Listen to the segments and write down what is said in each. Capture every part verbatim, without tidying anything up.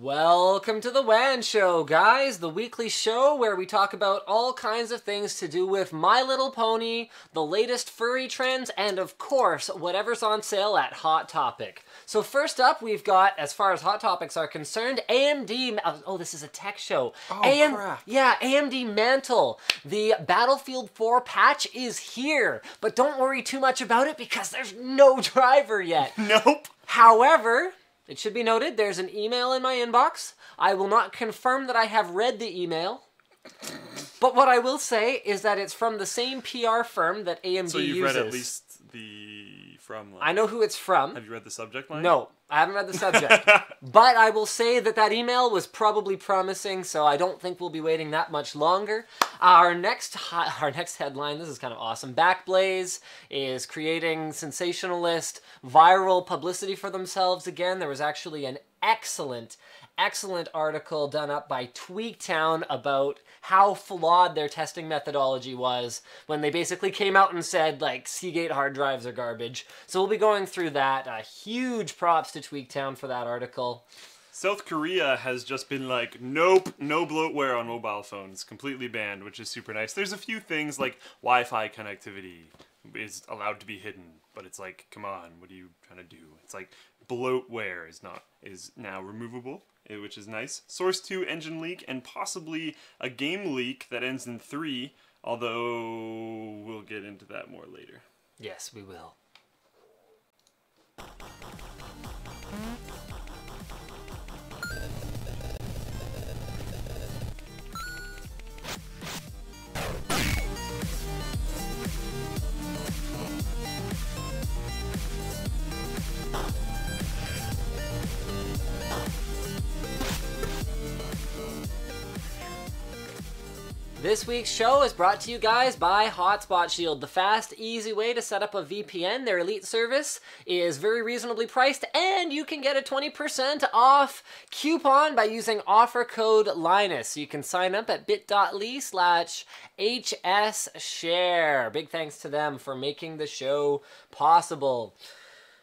Welcome to the WAN Show, guys, the weekly show where we talk about all kinds of things to do with My Little Pony, the latest furry trends, and of course, whatever's on sale at Hot Topic. So first up, we've got, as far as Hot Topics are concerned, A M D, oh, this is a tech show. Oh, A M, crap. Yeah, A M D Mantle. The Battlefield four patch is here, but don't worry too much about it because there's no driver yet. Nope. However, it should be noted, there's an email in my inbox. I will not confirm that I have read the email, but what I will say is that it's from the same P R firm that A M D uses. So you've uses. read at least the from line. I know who it's from. Have you read the subject line? No, I haven't read the subject. But I will say that that email was probably promising, so I don't think we'll be waiting that much longer. Our next our next headline, this is kind of awesome. Backblaze is creating sensationalist, viral publicity for themselves again. There was actually an excellent, excellent article done up by TweakTown about how flawed their testing methodology was when they basically came out and said, like, Seagate hard drives are garbage. So we'll be going through that. Uh, huge props to TweakTown for that article. South Korea has just been like, nope, no bloatware on mobile phones, completely banned, which is super nice. There's a few things like Wi-Fi connectivity is allowed to be hidden, but it's like, come on, what are you trying to do? It's like, bloatware is not is now removable, which is nice. Source two engine leak and possibly a game leak that ends in three, although we'll get into that more later. Yes, we will. This week's show is brought to you guys by Hotspot Shield. The fast, easy way to set up a V P N. Their elite service is very reasonably priced, and you can get a twenty percent off coupon by using offer code Linus. So you can sign up at bit.ly slash hsshare. Big thanks to them for making the show possible.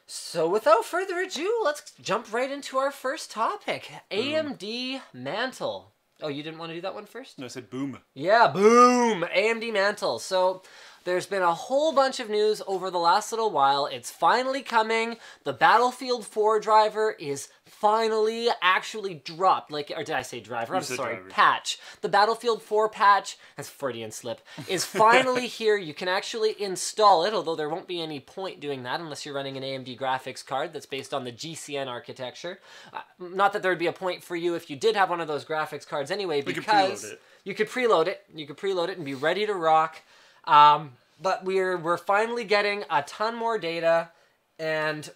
So without further ado, let's jump right into our first topic, A M D mm. Mantle. Oh, you didn't want to do that one first? No, I said boom. Yeah, boom! A M D Mantle. So, there's been a whole bunch of news over the last little while. It's finally coming. The Battlefield four driver is finally actually dropped. Like, or did I say driver? I'm sorry, driver. patch. The Battlefield four patch, that's Freudian slip, is finally here. You can actually install it, although there won't be any point doing that unless you're running an A M D graphics card that's based on the G C N architecture. Uh, not that there would be a point for you if you did have one of those graphics cards anyway, we because could preload it. you could preload it. You could preload it and be ready to rock. Um, but we're, we're finally getting a ton more data, and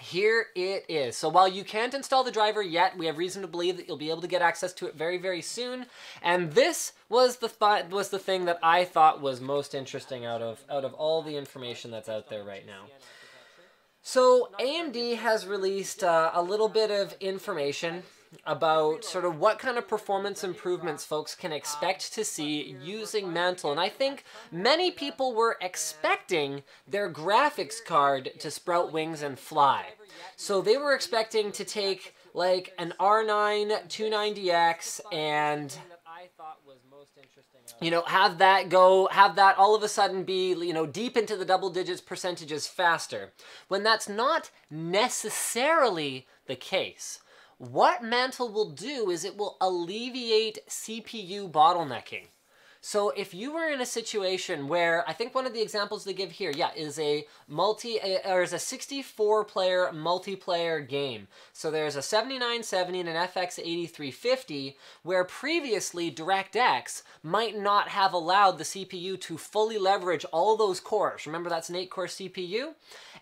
here it is. So while you can't install the driver yet, we have reason to believe that you'll be able to get access to it very, very soon. And this was the th- was the thing that I thought was most interesting out of, out of all the information that's out there right now. So A M D has released uh, a little bit of information about sort of what kind of performance improvements folks can expect to see using Mantle. And I think many people were expecting their graphics card to sprout wings and fly. So they were expecting to take like an R nine two ninety X and, you know, have that go, have that all of a sudden be, you know, deep into the double digits percentages faster, when that's not necessarily the case. What Mantle will do is it will alleviate C P U bottlenecking. So if you were in a situation where, I think one of the examples they give here, yeah, is a multi or is a sixty-four player multiplayer game. So there's a seventy-nine seventy and an F X eighty-three fifty, where previously DirectX might not have allowed the C P U to fully leverage all those cores. Remember, that's an eight core C P U,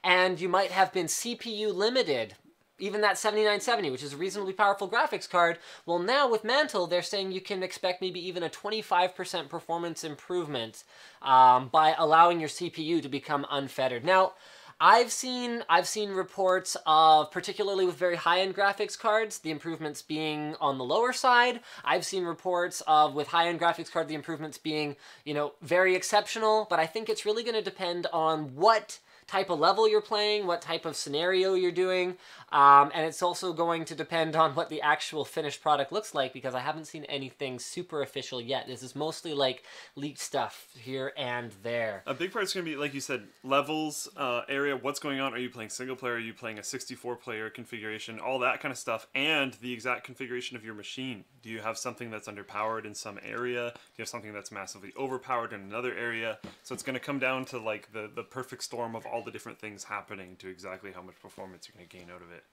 and you might have been C P U limited. Even that seventy-nine seventy, which is a reasonably powerful graphics card, well, now with Mantle, they're saying you can expect maybe even a twenty-five percent performance improvement um, by allowing your C P U to become unfettered. Now, I've seen I've seen reports of, particularly with very high-end graphics cards, the improvements being on the lower side. I've seen reports of, with high-end graphics card, the improvements being, you know, very exceptional, but I think it's really going to depend on what type of level you're playing, what type of scenario you're doing, um, and it's also going to depend on what the actual finished product looks like, because I haven't seen anything super official yet. This is mostly like leaked stuff here and there. A big part's gonna be, like you said, levels, uh, area, what's going on, are you playing single player, are you playing a sixty-four player configuration, all that kind of stuff, and the exact configuration of your machine. Do you have something that's underpowered in some area? Do you have something that's massively overpowered in another area? So it's gonna come down to like the, the perfect storm of all all the different things happening to exactly how much performance you're going to gain out of it.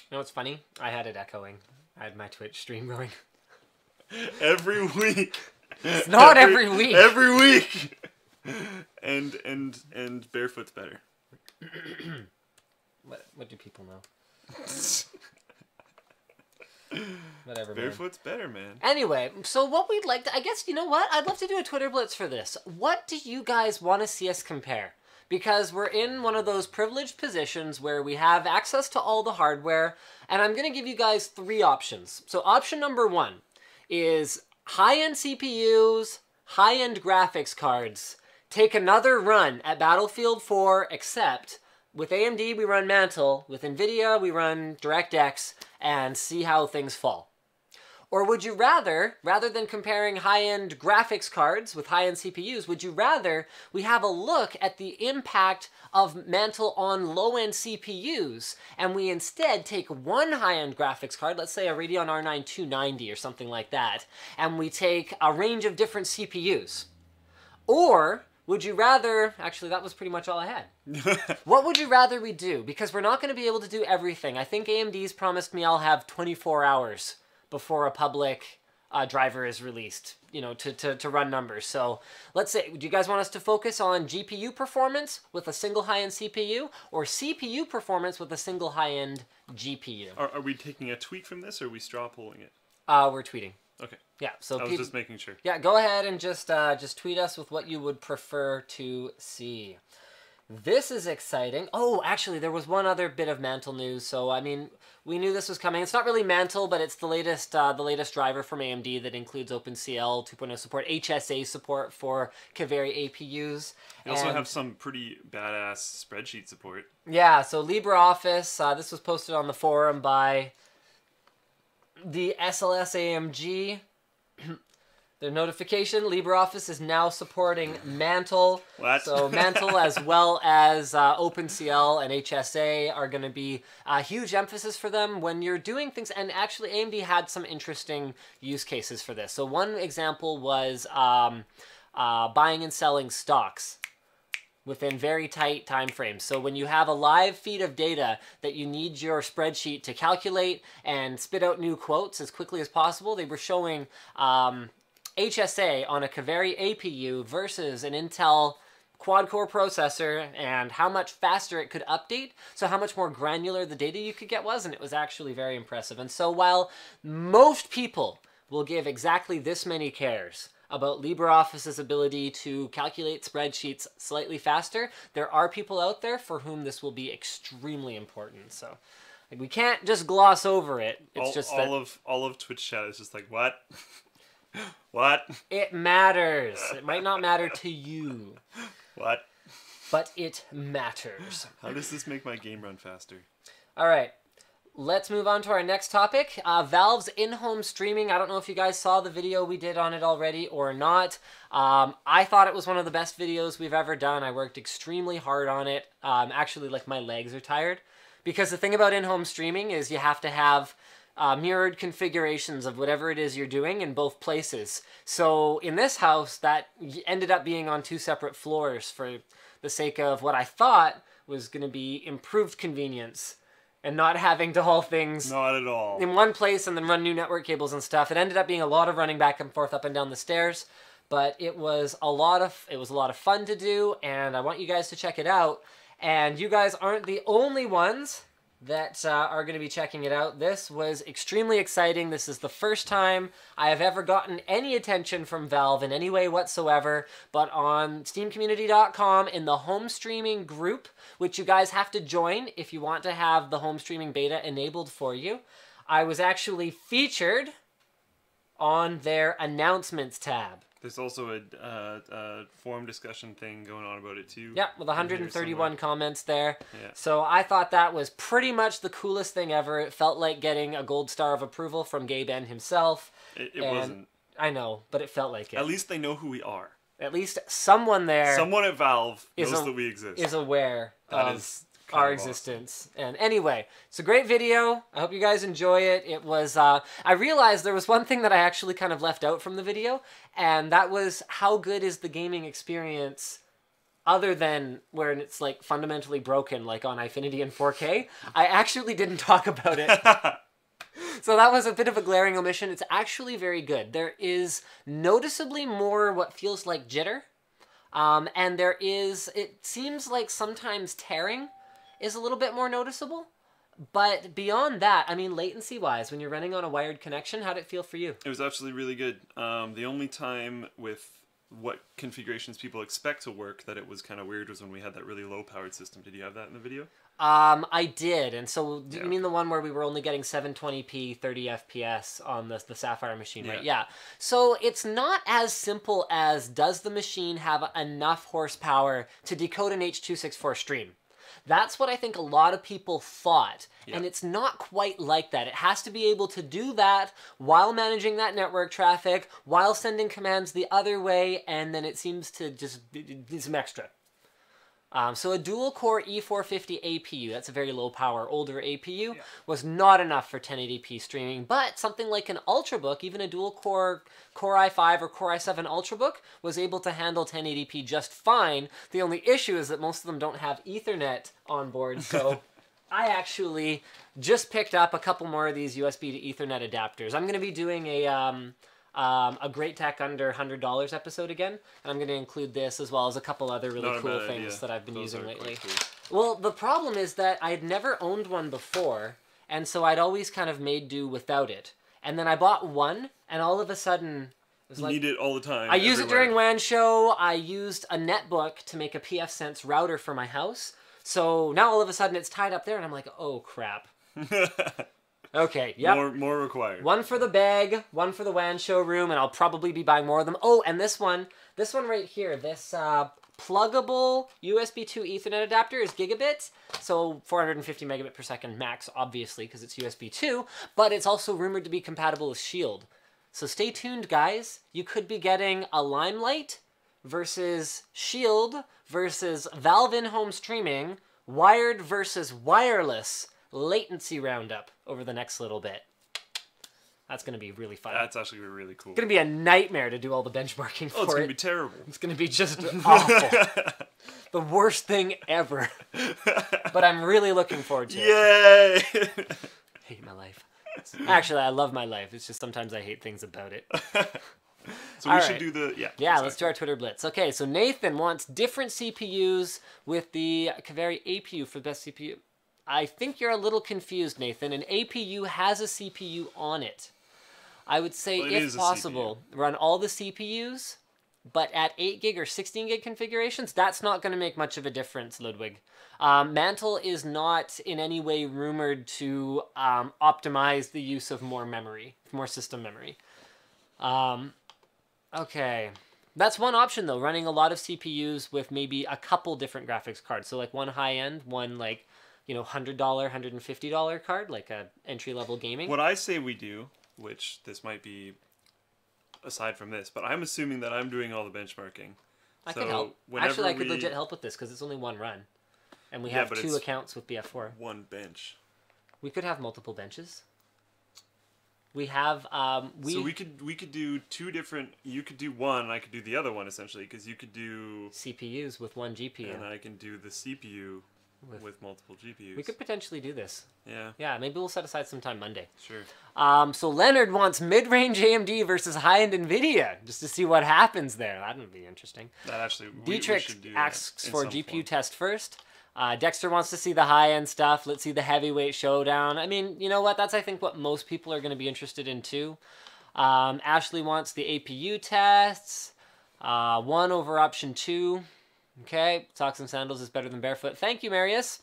You know what's funny? I had it echoing. I had my Twitch stream going. Every week. It's not every, every week. Every week. and and and barefoot's better. what what do people know? Whatever, barefoot's man. better, man. Anyway, so what we'd like to, I guess, you know what? I'd love to do a Twitter blitz for this. What do you guys want to see us compare? Because we're in one of those privileged positions where we have access to all the hardware, and I'm going to give you guys three options. So option number one is high-end C P Us, high-end graphics cards. Take another run at Battlefield four, except with A M D we run Mantle, with Nvidia we run DirectX, and see how things fall. Or would you rather, rather than comparing high-end graphics cards with high-end C P Us, would you rather we have a look at the impact of Mantle on low-end C P Us, and we instead take one high-end graphics card, let's say a Radeon R nine two ninety or something like that, and we take a range of different C P Us? Or would you rather... Actually, that was pretty much all I had. What would you rather we do? Because we're not going to be able to do everything. I think A M D's promised me I'll have twenty-four hours before a public uh, driver is released, you know, to, to, to run numbers. So let's say, do you guys want us to focus on G P U performance with a single high-end C P U, or C P U performance with a single high-end G P U? Are, are we taking a tweet from this, or are we straw polling it? Uh, we're tweeting. Okay. Yeah. So I was just making sure. Yeah, go ahead and just, uh, just tweet us with what you would prefer to see. This is exciting. Oh, actually, there was one other bit of Mantle news. So, I mean, we knew this was coming. It's not really Mantle, but it's the latest uh, the latest driver from A M D that includes OpenCL two point oh support, H S A support for Kaveri A P Us. They also and, have some pretty badass spreadsheet support. Yeah, so LibreOffice, uh, this was posted on the forum by the S L S A M G. Their notification, LibreOffice is now supporting Mantle. What? So Mantle as well as uh, OpenCL and H S A are going to be a huge emphasis for them when you're doing things. And actually, A M D had some interesting use cases for this. So one example was um, uh, buying and selling stocks within very tight time frames. So when you have a live feed of data that you need your spreadsheet to calculate and spit out new quotes as quickly as possible, they were showing... Um, H S A on a Kaveri A P U versus an Intel quad-core processor and how much faster it could update, so how much more granular the data you could get was, and it was actually very impressive. And so while most people will give exactly this many cares about LibreOffice's ability to calculate spreadsheets slightly faster, there are people out there for whom this will be extremely important. So like, we can't just gloss over it. It's all, just all that... of all of Twitch chat is just like, what? What? It matters. It might not matter to you. What? But it matters. How does this make my game run faster? All right. Let's move on to our next topic. Uh, Valve's in-home streaming. I don't know if you guys saw the video we did on it already or not. Um, I thought it was one of the best videos we've ever done. I worked extremely hard on it. Um, actually, like, my legs are tired. Because the thing about in-home streaming is you have to have... Uh, mirrored configurations of whatever it is you're doing in both places. So in this house, that ended up being on two separate floors for the sake of what I thought was going to be improved convenience and not having to haul things not at all in one place and then run new network cables and stuff. It ended up being a lot of running back and forth up and down the stairs, but it was a lot of it was a lot of fun to do, and I want you guys to check it out. And you guys aren't the only ones that uh, are going to be checking it out. This was extremely exciting. This is the first time I have ever gotten any attention from Valve in any way whatsoever, but on steam community dot com in the home streaming group, which you guys have to join if you want to have the home streaming beta enabled for you, I was actually featured on their announcements tab. There's also a, uh, a forum discussion thing going on about it too. Yeah, with one hundred thirty-one comments there. Yeah. So I thought that was pretty much the coolest thing ever. It felt like getting a gold star of approval from Gabe and himself. It, it and wasn't. I know, but it felt like it. At least they know who we are. At least someone there. Someone at Valve knows a, that we exist. Is aware that of is our awesome. existence. And anyway, it's a great video. I hope you guys enjoy it. It was, uh, I realized there was one thing that I actually kind of left out from the video, and that was how good is the gaming experience other than where it's like fundamentally broken, like on Eyefinity and four K. I actually didn't talk about it. So that was a bit of a glaring omission. It's actually very good. There is noticeably more what feels like jitter. Um, and there is, it seems like sometimes tearing is a little bit more noticeable. But beyond that, I mean, latency-wise, when you're running on a wired connection, how'd it feel for you? It was actually really good. Um, the only time with what configurations people expect to work that it was kind of weird was when we had that really low-powered system. Did you have that in the video? Um, I did, and so do you yeah. mean the one where we were only getting seven twenty p, thirty F P S on the, the Sapphire machine, yeah. right? Yeah. So it's not as simple as does the machine have enough horsepower to decode an H two sixty-four stream? That's what I think a lot of people thought, yeah. and it's not quite like that. It has to be able to do that while managing that network traffic, while sending commands the other way, and then it seems to just be some extra. Um, so a dual-core E four fifty A P U, that's a very low-power, older A P U, yeah. was not enough for ten eighty p streaming, but something like an Ultrabook, even a dual-core Core i five or Core i seven Ultrabook, was able to handle ten eighty p just fine. The only issue is that most of them don't have Ethernet on board, so I actually just picked up a couple more of these U S B to Ethernet adapters. I'm going to be doing a... Um, Um, a Great Tech Under one hundred dollars episode again, and I'm going to include this as well as a couple other really Not cool things idea. that I've been Those using lately. Cool. Well, the problem is that I had never owned one before, and so I'd always kind of made do without it. And then I bought one, and all of a sudden... It was you like, need it all the time. I use it during WAN Show. I used a netbook to make a P F Sense router for my house. So now all of a sudden it's tied up there, and I'm like, oh, crap. Okay, yeah. More, more required. One for the bag, one for the WAN showroom, and I'll probably be buying more of them. Oh, and this one, this one right here, this uh, pluggable U S B two Ethernet adapter is gigabit, so four hundred fifty megabit per second max, obviously, because it's U S B two, but it's also rumored to be compatible with Shield. So stay tuned, guys. You could be getting a Limelight versus Shield versus Valve in-home streaming, wired versus wireless latency roundup over the next little bit. That's going to be really fun. That's actually really cool. It's going to be a nightmare to do all the benchmarking for it. Oh, it's going to be terrible. It's going to be just awful. The worst thing ever. But I'm really looking forward to it. Yay! I hate my life. Actually, I love my life. It's just sometimes I hate things about it. So we should do the... Yeah, yeah let's do our Twitter blitz. Okay, so Nathan wants different C P Us with the Kaveri A P U for the best C P U. I think you're a little confused, Nathan. An A P U has a C P U on it. I would say, well, if possible, run all the C P Us, but at eight gig or sixteen gig configurations, that's not going to make much of a difference, Ludwig. Um, Mantle is not in any way rumored to um, optimize the use of more memory, more system memory. Um, okay. That's one option, though, running a lot of C P Us with maybe a couple different graphics cards. So, like, one high-end, one, like... you know, one hundred dollar, one hundred fifty dollar card, like a entry-level gaming. What I say we do, which this might be aside from this, but I'm assuming that I'm doing all the benchmarking. I so can help. Actually, I could we... legit help with this because it's only one run. And we yeah, have two accounts with B F four. One bench. We could have multiple benches. We have... Um, we... So we could, we could do two different... You could do one, and I could do the other one, essentially, because you could do... C P Us with one G P U. And I can do the C P U... With, with multiple G P Us. We could potentially do this. Yeah. Yeah, maybe we'll set aside some time Monday. Sure. Um, so Leonard wants mid-range A M D versus high-end NVIDIA, just to see what happens there. That would be interesting. That actually, we, Dietrich we should do asks for G P U form. test first. Uh, Dexter wants to see the high-end stuff. Let's see the heavyweight showdown. I mean, you know what? That's, I think, what most people are going to be interested in, too. Um, Ashley wants the A P U tests. Uh, one over option two. Okay, socks and sandals is better than barefoot. Thank you, Marius.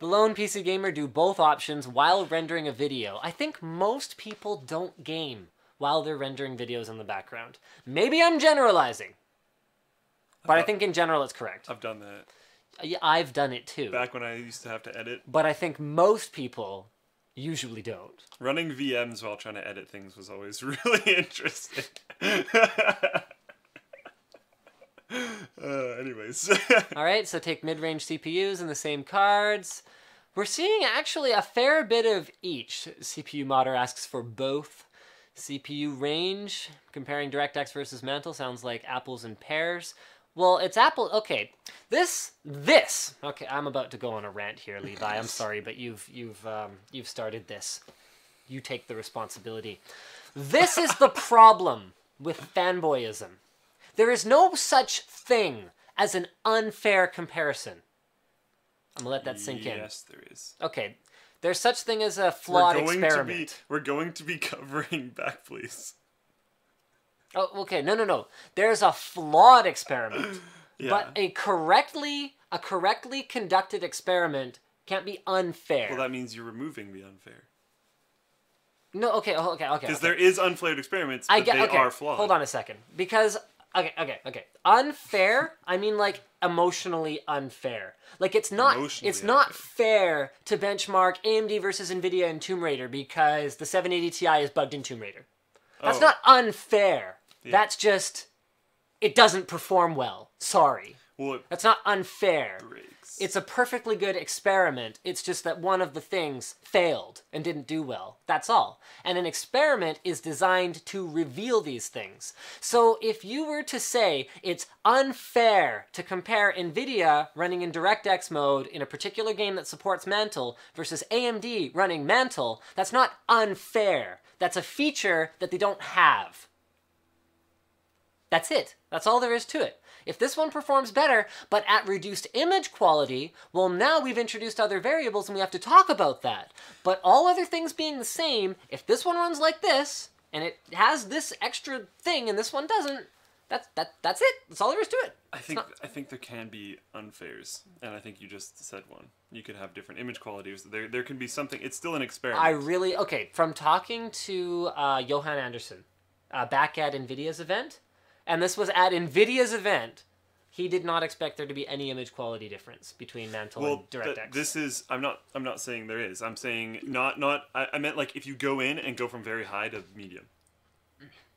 The lone P C gamer do both options while rendering a video. I think most people don't game while they're rendering videos in the background. Maybe I'm generalizing, but I think in general it's correct. I've done that. I've done it too. Back when I used to have to edit. But I think most people usually don't. Running V Ms while trying to edit things was always really interesting. Uh, anyways. All right, so take mid-range C P Us and the same cards. We're seeing actually a fair bit of each. C P U Modder asks for both. C P U range, comparing DirectX versus Mantle sounds like apples and pears. Well, it's Apple, okay. This, this, okay, I'm about to go on a rant here, Levi. I'm sorry, but you've, you've, um, you've started this. You take the responsibility. This is the problem with fanboyism. There is no such thing as an unfair comparison. I'm gonna let that sink in. Yes, there is. Okay, there's such thing as a flawed we're going experiment. To be, we're going to be covering Backblaze. Oh, okay. No, no, no. There's a flawed experiment, yeah. But a correctly a correctly conducted experiment can't be unfair. Well, that means you're removing the unfair. No. Okay. Okay. Okay. Because okay. there is unflawed experiments, but I get, they okay. are flawed. Hold on a second, because. Okay, okay, okay. Unfair, I mean like emotionally unfair. Like it's not it's not unfair. fair to benchmark A M D versus Nvidia in Tomb Raider because the seven eighty T I is bugged in Tomb Raider. That's oh. not unfair. Yeah. That's just, it doesn't perform well. Sorry. Well, it That's not unfair. Breaks. It's a perfectly good experiment. It's just that one of the things failed and didn't do well. That's all. And an experiment is designed to reveal these things. So if you were to say it's unfair to compare Nvidia running in DirectX mode in a particular game that supports Mantle versus A M D running Mantle, that's not unfair. That's a feature that they don't have. That's it. That's all there is to it. If this one performs better, but at reduced image quality, well, now we've introduced other variables and we have to talk about that. But all other things being the same, if this one runs like this, and it has this extra thing and this one doesn't, that's, that, that's it. That's all there is to it. I think, I think there can be unfairs, and I think you just said one. You could have different image qualities. There, there can be something. It's still an experiment. I really, okay, from talking to uh, Johan Anderson uh, back at NVIDIA's event, and this was at NVIDIA's event, he did not expect there to be any image quality difference between Mantle well, and DirectX. Th this is, I'm not, I'm not saying there is. I'm saying not, not, I, I meant like if you go in and go from very high to medium.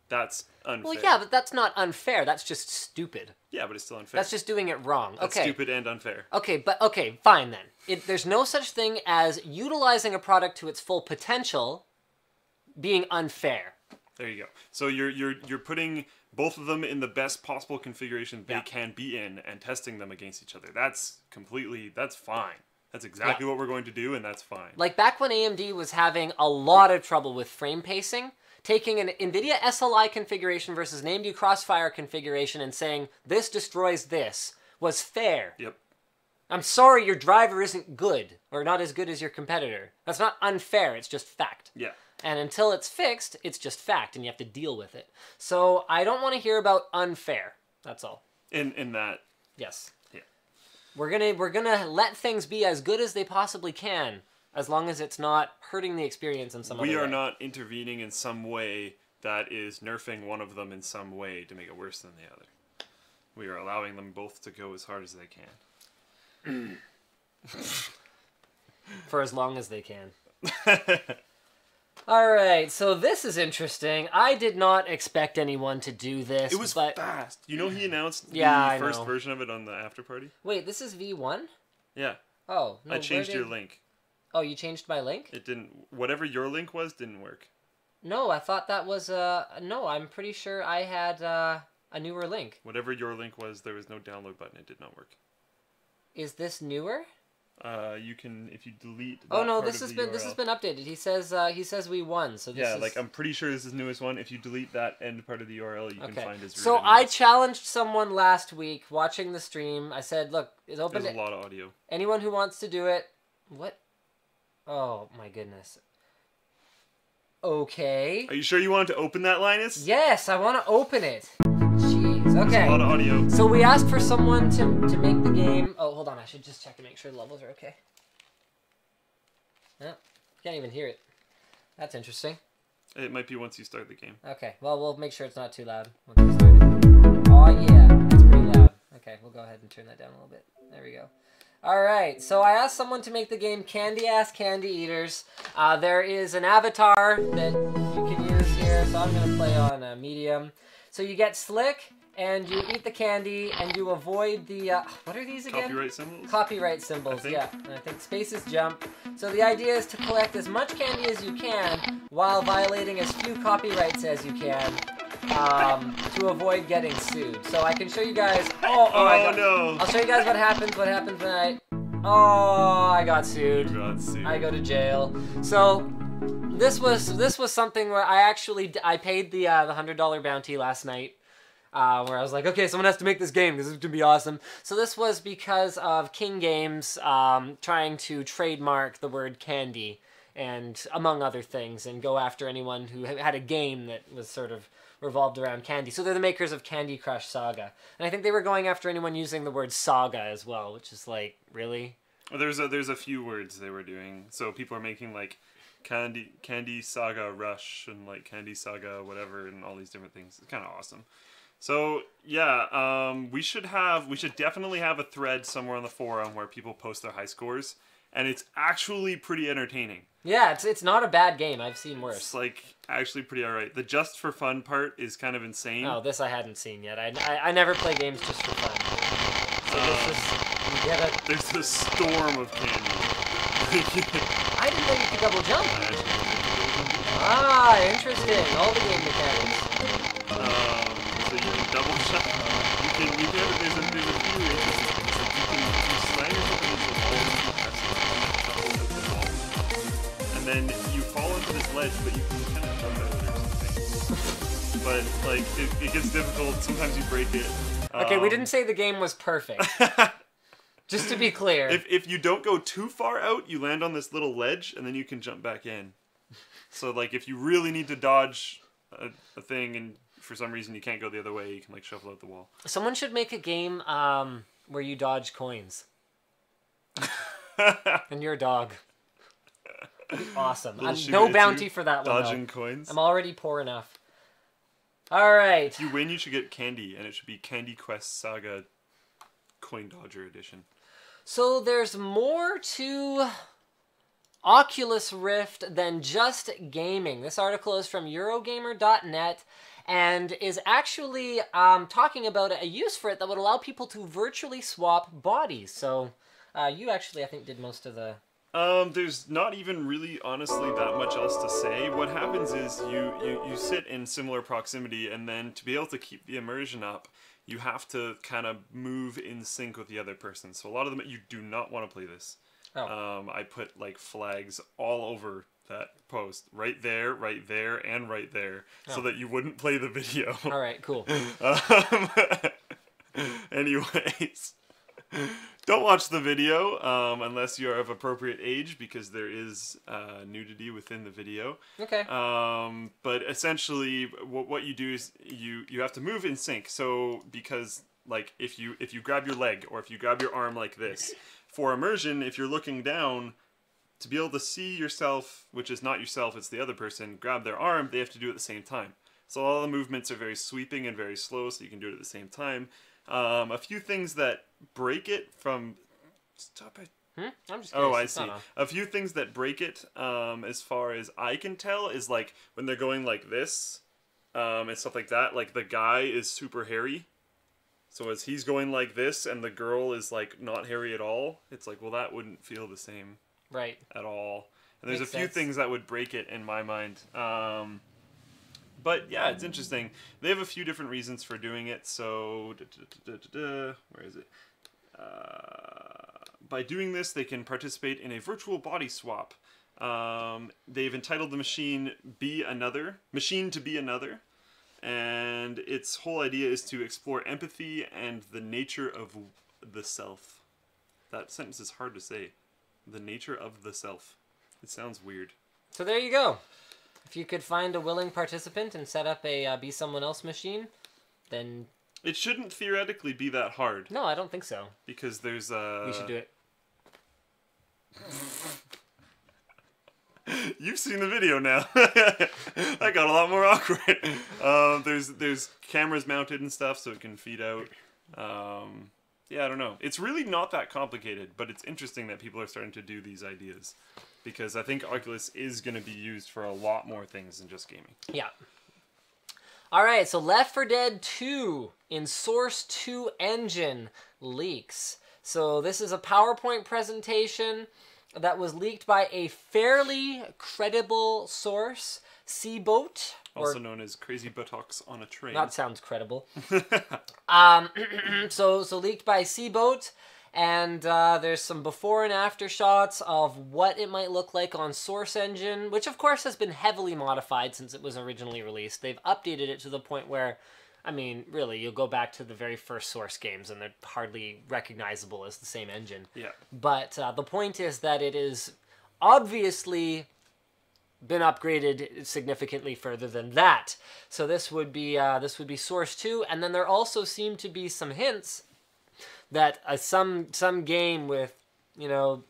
That's unfair. Well, yeah, but that's not unfair. That's just stupid. Yeah, but it's still unfair. That's just doing it wrong. That's okay. stupid and unfair. Okay, but okay, fine then. It, there's no such thing as utilizing a product to its full potential being unfair. There you go. So you're, you're, you're putting both of them in the best possible configuration they yeah. can be in and testing them against each other. That's completely, that's fine. That's exactly yeah. what we're going to do, and that's fine. Like back when A M D was having a lot of trouble with frame pacing, taking an NVIDIA S L I configuration versus an A M D Crossfire configuration and saying, this destroys this, was fair. Yep. I'm sorry your driver isn't good, or not as good as your competitor. That's not unfair, it's just fact. Yeah. And until it's fixed, it's just fact, and you have to deal with it. So I don't want to hear about unfair. That's all. In in that. Yes. Yeah. We're gonna we're gonna let things be as good as they possibly can, as long as it's not hurting the experience in some way. We are not intervening in some way that is nerfing one of them in some way to make it worse than the other. We are allowing them both to go as hard as they can. For as long as they can. All right, so this is interesting. I did not expect anyone to do this. It was but... fast. You know, he announced the yeah, first know. version of it on the after party. Wait, this is V one? Yeah. Oh. No, I changed did... your link. Oh, you changed my link? It didn't. Whatever your link was didn't work. No, I thought that was... Uh, no, I'm pretty sure I had uh, a newer link. Whatever your link was, there was no download button. It did not work. Is this newer? Uh, you can if you delete. That oh no, part this has been U R L. This has been updated. He says uh, he says we won. So this yeah, is... like I'm pretty sure this is the newest one. If you delete that end part of the U R L, you okay. can find his. So I challenged someone last week watching the stream. I said, look, it's open. There's to a lot of audio. Anyone who wants to do it, what? Oh my goodness. Okay. Are you sure you wanted to open that, Linus? Yes, I want to open it. Okay. A lot of audio. So we asked for someone to, to make the game. Oh, hold on. I should just check to make sure the levels are okay. No, can't even hear it. That's interesting. It might be once you start the game. Okay, well, we'll make sure it's not too loud. When we start it. Oh, yeah, that's pretty loud. Okay, we'll go ahead and turn that down a little bit. There we go. All right, so I asked someone to make the game Candy Ass Candy Eaters. Uh, there is an avatar that you can use here, so I'm going to play on uh, medium. So you get Slick, and you eat the candy, and you avoid the, uh, what are these again? Copyright symbols? Copyright symbols, I yeah. And I think spaces jump. So the idea is to collect as much candy as you can while violating as few copyrights as you can um, to avoid getting sued. So I can show you guys, oh, oh, oh I got, no. I'll show you guys what happens, what happens when I, oh, I got sued. You got sued. I go to jail. So. This was this was something where I actually I paid the uh, the hundred dollar bounty last night, uh, where I was like, okay, someone has to make this game because it's gonna be awesome. So this was because of King Games um, trying to trademark the word candy, and among other things, and go after anyone who had a game that was sort of revolved around candy. So they're the makers of Candy Crush Saga, and I think they were going after anyone using the word saga as well, which is like really. There's a, there's a few words they were doing, so people are making like. Candy Candy Saga Rush and like Candy Saga whatever and all these different things. It's kind of awesome. So yeah, um, we should have we should definitely have a thread somewhere on the forum where people post their high scores, and it's actually pretty entertaining. Yeah, it's it's not a bad game. I've seen worse. It's like actually pretty alright. The just for fun part is kind of insane. Oh, this I hadn't seen yet. I I, I never play games just for fun. So uh, this is, you get a... There's a storm of candy. I didn't know you could double jump. Ah, interesting. All the game mechanics. Um, so you can double jump. You can, you can, there's a, there's a few interesting things. Like you can you slam yourself into a wall and you press it and then double jump the wall. And then you fall into this ledge, but you can kind of jump over it or something. But, like, it, it gets difficult. Sometimes you break it. Okay, um, we didn't say the game was perfect. Just to be clear. If, if you don't go too far out, you land on this little ledge, and then you can jump back in. So, like, if you really need to dodge a, a thing, and for some reason you can't go the other way, you can, like, shuffle out the wall. Someone should make a game um, where you dodge coins. And you're a dog. Awesome. I'm, no bounty for that one, though. Dodging coins? I'm already poor enough. All right. If you win, you should get candy, and it should be Candy Quest Saga Coin Dodger Edition. So there's more to Oculus Rift than just gaming. This article is from Eurogamer dot net and is actually um, talking about a use for it that would allow people to virtually swap bodies. So uh, you actually, I think, did most of the... Um, there's not even really, honestly, that much else to say. What happens is you, you, you sit in similar proximity, and then to be able to keep the immersion up, you have to kind of move in sync with the other person. So a lot of them, you do not want to play this. Oh. Um, I put like flags all over that post. Right there, right there, and right there. Oh. So that you wouldn't play the video. All right, cool. um, anyways, don't watch the video um, unless you are of appropriate age, because there is uh, nudity within the video. Okay. Um, but essentially, what what you do is you you have to move in sync. So because like if you if you grab your leg or if you grab your arm like this, for immersion, if you're looking down, to be able to see yourself, which is not yourself, it's the other person, grab their arm, they have to do it at the same time. So all the movements are very sweeping and very slow, so you can do it at the same time. Um, a few things that break it from stop it. Hmm? I'm just curious. Oh, I see. A few things that break it, um, as far as I can tell, is like when they're going like this, um, and stuff like that. Like the guy is super hairy, so as he's going like this, and the girl is like not hairy at all. It's like, well, that wouldn't feel the same, right? At all. And there's Makes a few sense. Things that would break it in my mind. Um, But yeah, it's interesting. They have a few different reasons for doing it. So, da, da, da, da, da, where is it? Uh, by doing this, they can participate in a virtual body swap. Um, they've entitled the machine "Be Another Machine" to Be Another, and its whole idea is to explore empathy and the nature of the self. That sentence is hard to say. The nature of the self. It sounds weird. So there you go. If you could find a willing participant and set up a uh, Be Someone Else machine, then... It shouldn't theoretically be that hard. No, I don't think so. Because there's a... Uh... We should do it. You've seen the video now. That got a lot more awkward. Uh, there's there's cameras mounted and stuff, so it can feed out. Um, yeah, I don't know. It's really not that complicated, but it's interesting that people are starting to do these ideas, because I think Oculus is going to be used for a lot more things than just gaming. Yeah. All right, so Left four Dead two in Source two engine leaks. So this is a PowerPoint presentation that was leaked by a fairly credible source, Seaboat. Also known as Crazy Buttocks on a Train. That sounds credible. um, so, so leaked by Seaboat, and uh, there's some before and after shots of what it might look like on Source Engine, which of course has been heavily modified since it was originally released. They've updated it to the point where, I mean, really, you'll go back to the very first Source games and they're hardly recognizable as the same engine. Yeah. But uh, the point is that it is obviously been upgraded significantly further than that. So this would be uh, this would be Source two, and then there also seem to be some hints that uh, some some game with, you know,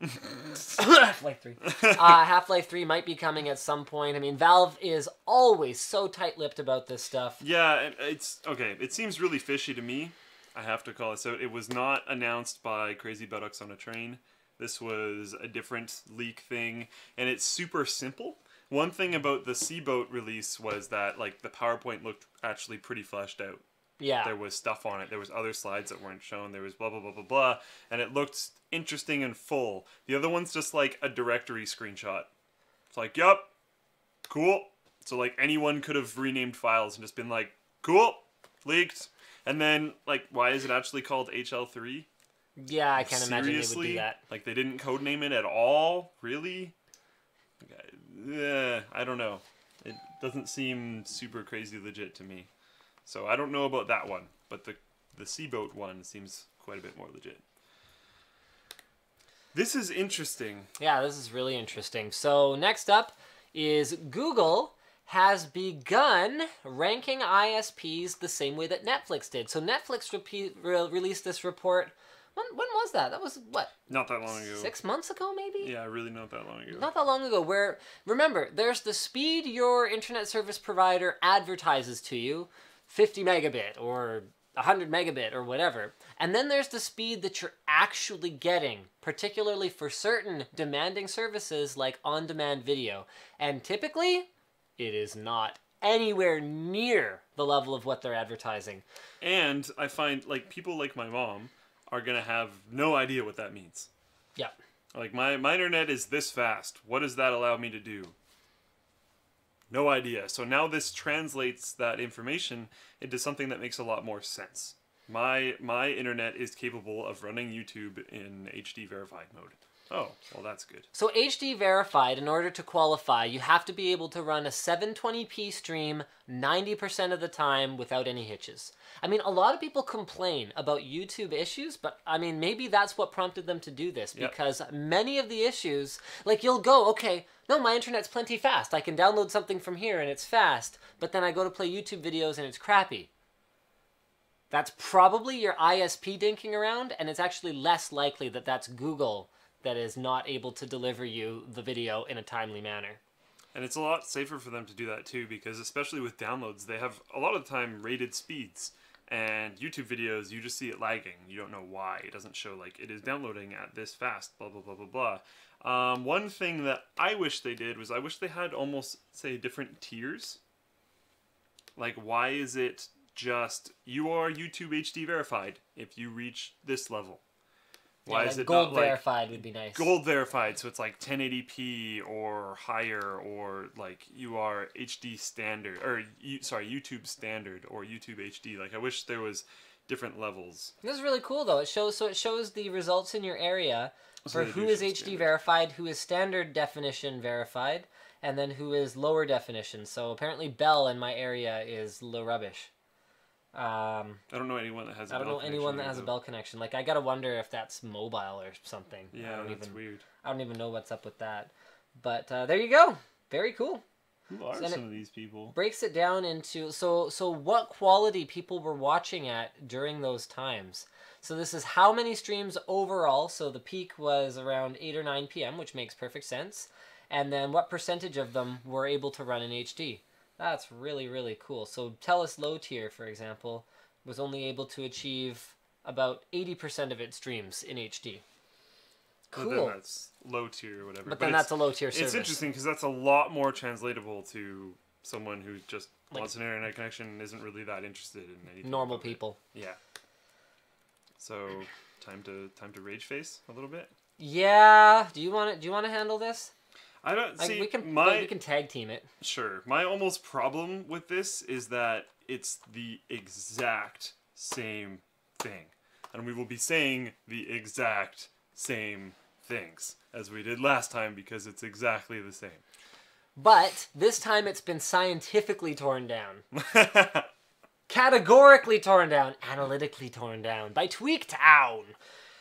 Half-Life three. Uh, Half-Life three might be coming at some point. I mean, Valve is always so tight-lipped about this stuff. Yeah, it's... Okay, it seems really fishy to me. I have to call this out. It was not announced by Crazy Buttocks on a Train. This was a different leak thing, and it's super simple. One thing about the Seaboat release was that, like, the PowerPoint looked actually pretty fleshed out. Yeah. There was stuff on it. There was other slides that weren't shown. There was blah, blah, blah, blah, blah. And it looked interesting and full. The other one's just like a directory screenshot. It's like, yup, cool. So like anyone could have renamed files and just been like, cool, leaked. And then like, why is it actually called H L three? Yeah, I can't Seriously? imagine they would do that. Like they didn't codename it at all? Really? Yeah, I don't know. It doesn't seem super crazy legit to me. So I don't know about that one, but the the Seaboat one seems quite a bit more legit. This is interesting. Yeah, this is really interesting. So next up is Google has begun ranking I S Ps the same way that Netflix did. So Netflix repeat, re released this report. When, when was that? That was, what? Not that long ago. Six months ago, maybe? Yeah, really not that long ago. Not that long ago, where, remember, there's the speed your internet service provider advertises to you, fifty megabit or one hundred megabit or whatever. And then there's the speed that you're actually getting, particularly for certain demanding services like on-demand video. And typically, it is not anywhere near the level of what they're advertising. And I find, like, people like my mom are going to have no idea what that means. Yeah. Like, my, my internet is this fast. What does that allow me to do? No idea. So now this translates that information into something that makes a lot more sense. My, my internet is capable of running YouTube in H D verified mode. Oh, well, that's good. So H D verified, in order to qualify, you have to be able to run a seven twenty p stream ninety percent of the time without any hitches. I mean, a lot of people complain about YouTube issues, but I mean, maybe that's what prompted them to do this, yep. Because many of the issues, like you'll go, okay, no, my internet's plenty fast. I can download something from here and it's fast, but then I go to play YouTube videos and it's crappy. That's probably your I S P dinking around, and it's actually less likely that that's Google that is not able to deliver you the video in a timely manner. And it's a lot safer for them to do that too, because especially with downloads, they have a lot of the time rated speeds, and YouTube videos, you just see it lagging. You don't know why. It doesn't show like it is downloading at this fast, blah, blah, blah, blah, blah. Um, one thing that I wish they did was I wish they had almost, say, different tiers. Like, why is it just, you are YouTube H D verified if you reach this level? Why yeah, like is it gold not like verified would be nice. Gold verified, so it's like ten eighty p or higher, or like you are H D standard, or you, sorry, YouTube standard or YouTube H D. Like I wish there was different levels. This is really cool though. It shows so it shows the results in your area for so who is H D standard. verified, who is standard definition verified, and then who is lower definition. So apparently Bell in my area is low rubbish. Um, I don't know anyone that has. I don't know anyone that has a Bell connection. Like I gotta wonder if that's mobile or something. Yeah, that's weird. I don't even know what's up with that. But uh, there you go. Very cool. Who are so some of these people? Breaks it down into so so what quality people were watching at during those times. So this is how many streams overall. So the peak was around eight or nine P M, which makes perfect sense. And then what percentage of them were able to run in H D? That's really, really cool. So TELUS Low Tier, for example, was only able to achieve about eighty percent of its streams in H D. Cool. But then that's low tier or whatever. But, but then that's a low tier service. It's interesting because that's a lot more translatable to someone who just like, wants an internet connection and isn't really that interested in anything. Normal people. It. Yeah. So time to time to rage face a little bit. Yeah. Do you want to do you want to handle this? I don't see. Like, we can my, like, we can tag team it. Sure. My almost problem with this is that it's the exact same thing, and we will be saying the exact same things as we did last time because it's exactly the same. But this time it's been scientifically torn down. Categorically torn down. Analytically torn down by TweakTown.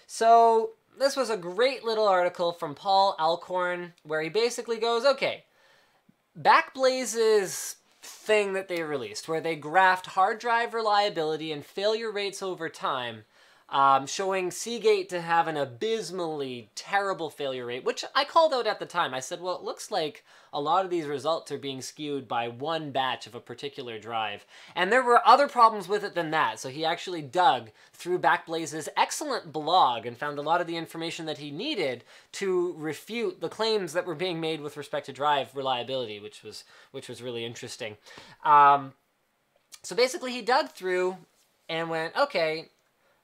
So this was a great little article from Paul Alcorn where he basically goes, okay, Backblaze's thing that they released where they graphed hard drive reliability and failure rates over time, Um, showing Seagate to have an abysmally terrible failure rate, which I called out at the time. I said, well, it looks like a lot of these results are being skewed by one batch of a particular drive. And there were other problems with it than that. So he actually dug through Backblaze's excellent blog and found a lot of the information that he needed to refute the claims that were being made with respect to drive reliability, which was, which was really interesting. Um, so basically he dug through and went, okay,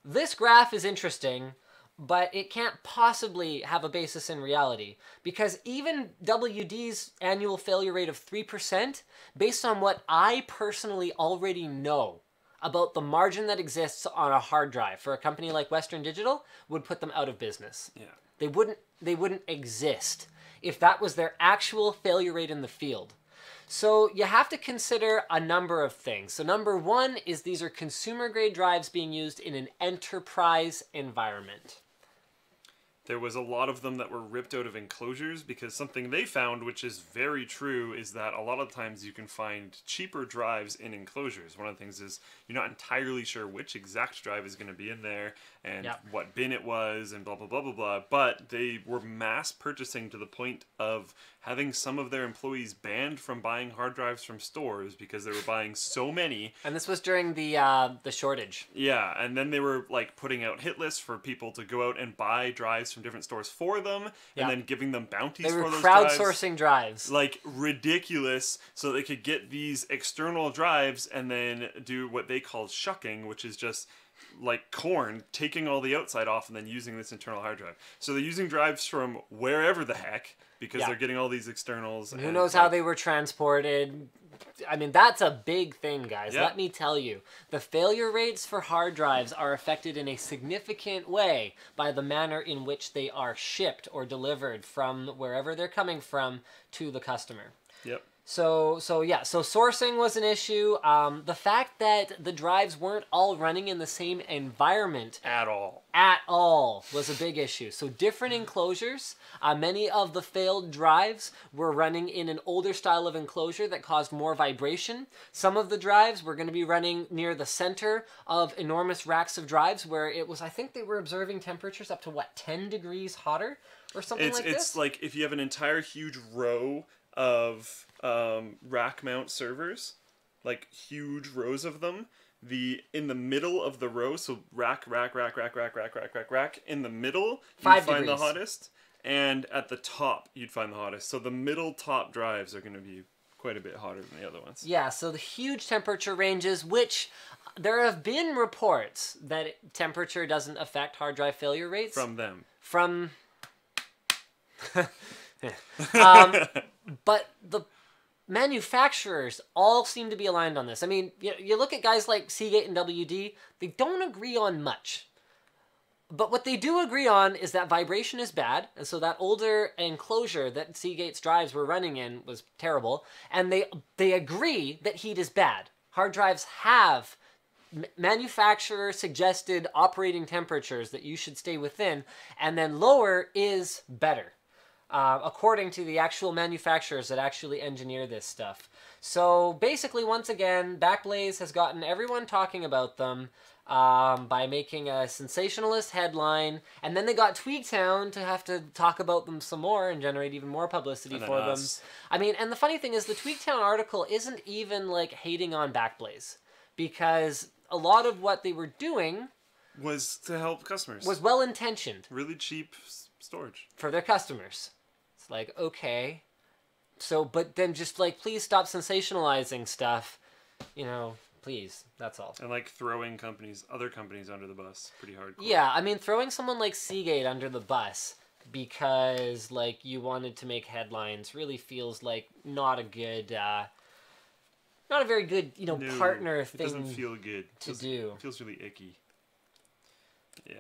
this graph is interesting, but it can't possibly have a basis in reality because even W D's annual failure rate of three percent, based on what I personally already know about the margin that exists on a hard drive for a company like Western Digital, would put them out of business. Yeah. They wouldn't, they wouldn't exist if that was their actual failure rate in the field. So you have to consider a number of things. So number one is these are consumer-grade drives being used in an enterprise environment. There was a lot of them that were ripped out of enclosures because something they found, which is very true, is that a lot of times you can find cheaper drives in enclosures. One of the things is you're not entirely sure which exact drive is going to be in there and yep. what bin it was and blah, blah, blah, blah, blah. But they were mass purchasing to the point of having some of their employees banned from buying hard drives from stores because they were buying so many. And this was during the uh, the shortage. Yeah, and then they were like putting out hit lists for people to go out and buy drives from different stores for them, and yeah. then giving them bounties for those drives. They were crowdsourcing drives. Like, ridiculous, so they could get these external drives and then do what they called shucking, which is just like corn, taking all the outside off and then using this internal hard drive. So they're using drives from wherever the heck because yeah. they're getting all these externals. And who and knows like, how they were transported. I mean, that's a big thing, guys. Yeah. Let me tell you. The failure rates for hard drives are affected in a significant way by the manner in which they are shipped or delivered from wherever they're coming from to the customer. Yep. So, so yeah, so sourcing was an issue. Um, the fact that the drives weren't all running in the same environment at all, at all was a big issue. So different enclosures, uh, many of the failed drives were running in an older style of enclosure that caused more vibration. Some of the drives were going to be running near the center of enormous racks of drives where it was, I think they were observing temperatures up to what, ten degrees hotter or something it's, like it's this? It's like if you have an entire huge row of um, rack mount servers, like huge rows of them, the in the middle of the row, so rack, rack, rack, rack, rack, rack, rack, rack, rack, in the middle, you find the hottest, and at the top, you'd find the hottest. So the middle top drives are going to be quite a bit hotter than the other ones. Yeah, so the huge temperature ranges, which there have been reports that temperature doesn't affect hard drive failure rates. From them. From... um, but the manufacturers all seem to be aligned on this. I mean, you, you look at guys like Seagate and W D, they don't agree on much. But what they do agree on is that vibration is bad, and so that older enclosure that Seagate's drives were running in was terrible, and they, they agree that heat is bad. Hard drives have manufacturer-suggested operating temperatures that you should stay within, and then lower is better. uh, according to the actual manufacturers that actually engineer this stuff. So basically, once again, Backblaze has gotten everyone talking about them um, by making a sensationalist headline, and then they got TweakTown to have to talk about them some more and generate even more publicity and for them. I mean, and the funny thing is, the TweakTown article isn't even like hating on Backblaze, because a lot of what they were doing was to help customers. Was well intentioned. Really cheap storage for their customers. It's like, okay. So, but then just like, please stop sensationalizing stuff, you know, please, that's all. And like throwing companies, other companies under the bus pretty hardcore. Yeah, I mean, throwing someone like Seagate under the bus because like you wanted to make headlines really feels like not a good, uh, not a very good, you know, no, partner thing. It doesn't feel good. It to do. It feels really icky. Yeah.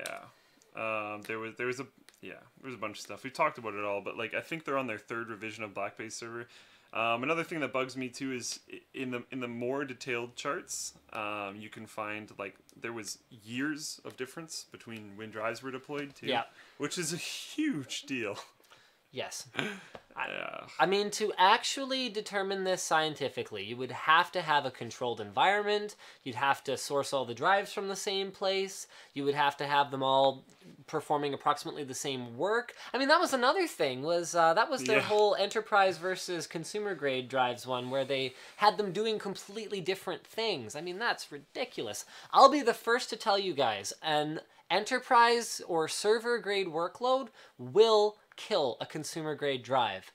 Um, there was, there was a, Yeah, there's a bunch of stuff. We've talked about it all, but like I think they're on their third revision of Backblaze server. Um, another thing that bugs me too is in the in the more detailed charts, um, you can find like there was years of difference between when drives were deployed too, yeah, which is a huge deal. Yes. I, I mean, to actually determine this scientifically, you would have to have a controlled environment, you'd have to source all the drives from the same place, you would have to have them all performing approximately the same work. I mean, that was another thing, was uh, that was their yeah. whole enterprise versus consumer grade drives one, where they had them doing completely different things. I mean, that's ridiculous. I'll be the first to tell you guys, an enterprise or server grade workload will kill a consumer grade drive.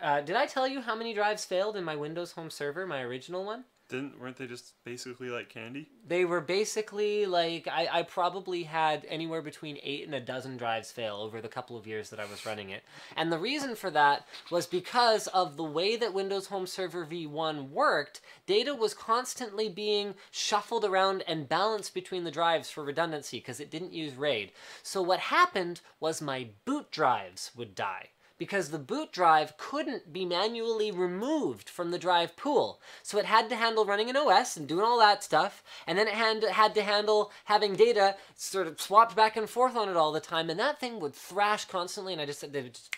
Uh, did I tell you how many drives failed in my Windows Home Server, my original one? Didn't, weren't they just basically like candy? They were basically like, I, I probably had anywhere between eight and a dozen drives fail over the couple of years that I was running it. And the reason for that was because of the way that Windows Home Server V one worked, data was constantly being shuffled around and balanced between the drives for redundancy because it didn't use RAID. So what happened was my boot drives would die, because the boot drive couldn't be manually removed from the drive pool. So it had to handle running an O S and doing all that stuff, and then it had to, had to handle having data sort of swapped back and forth on it all the time, and that thing would thrash constantly, and I just said they would just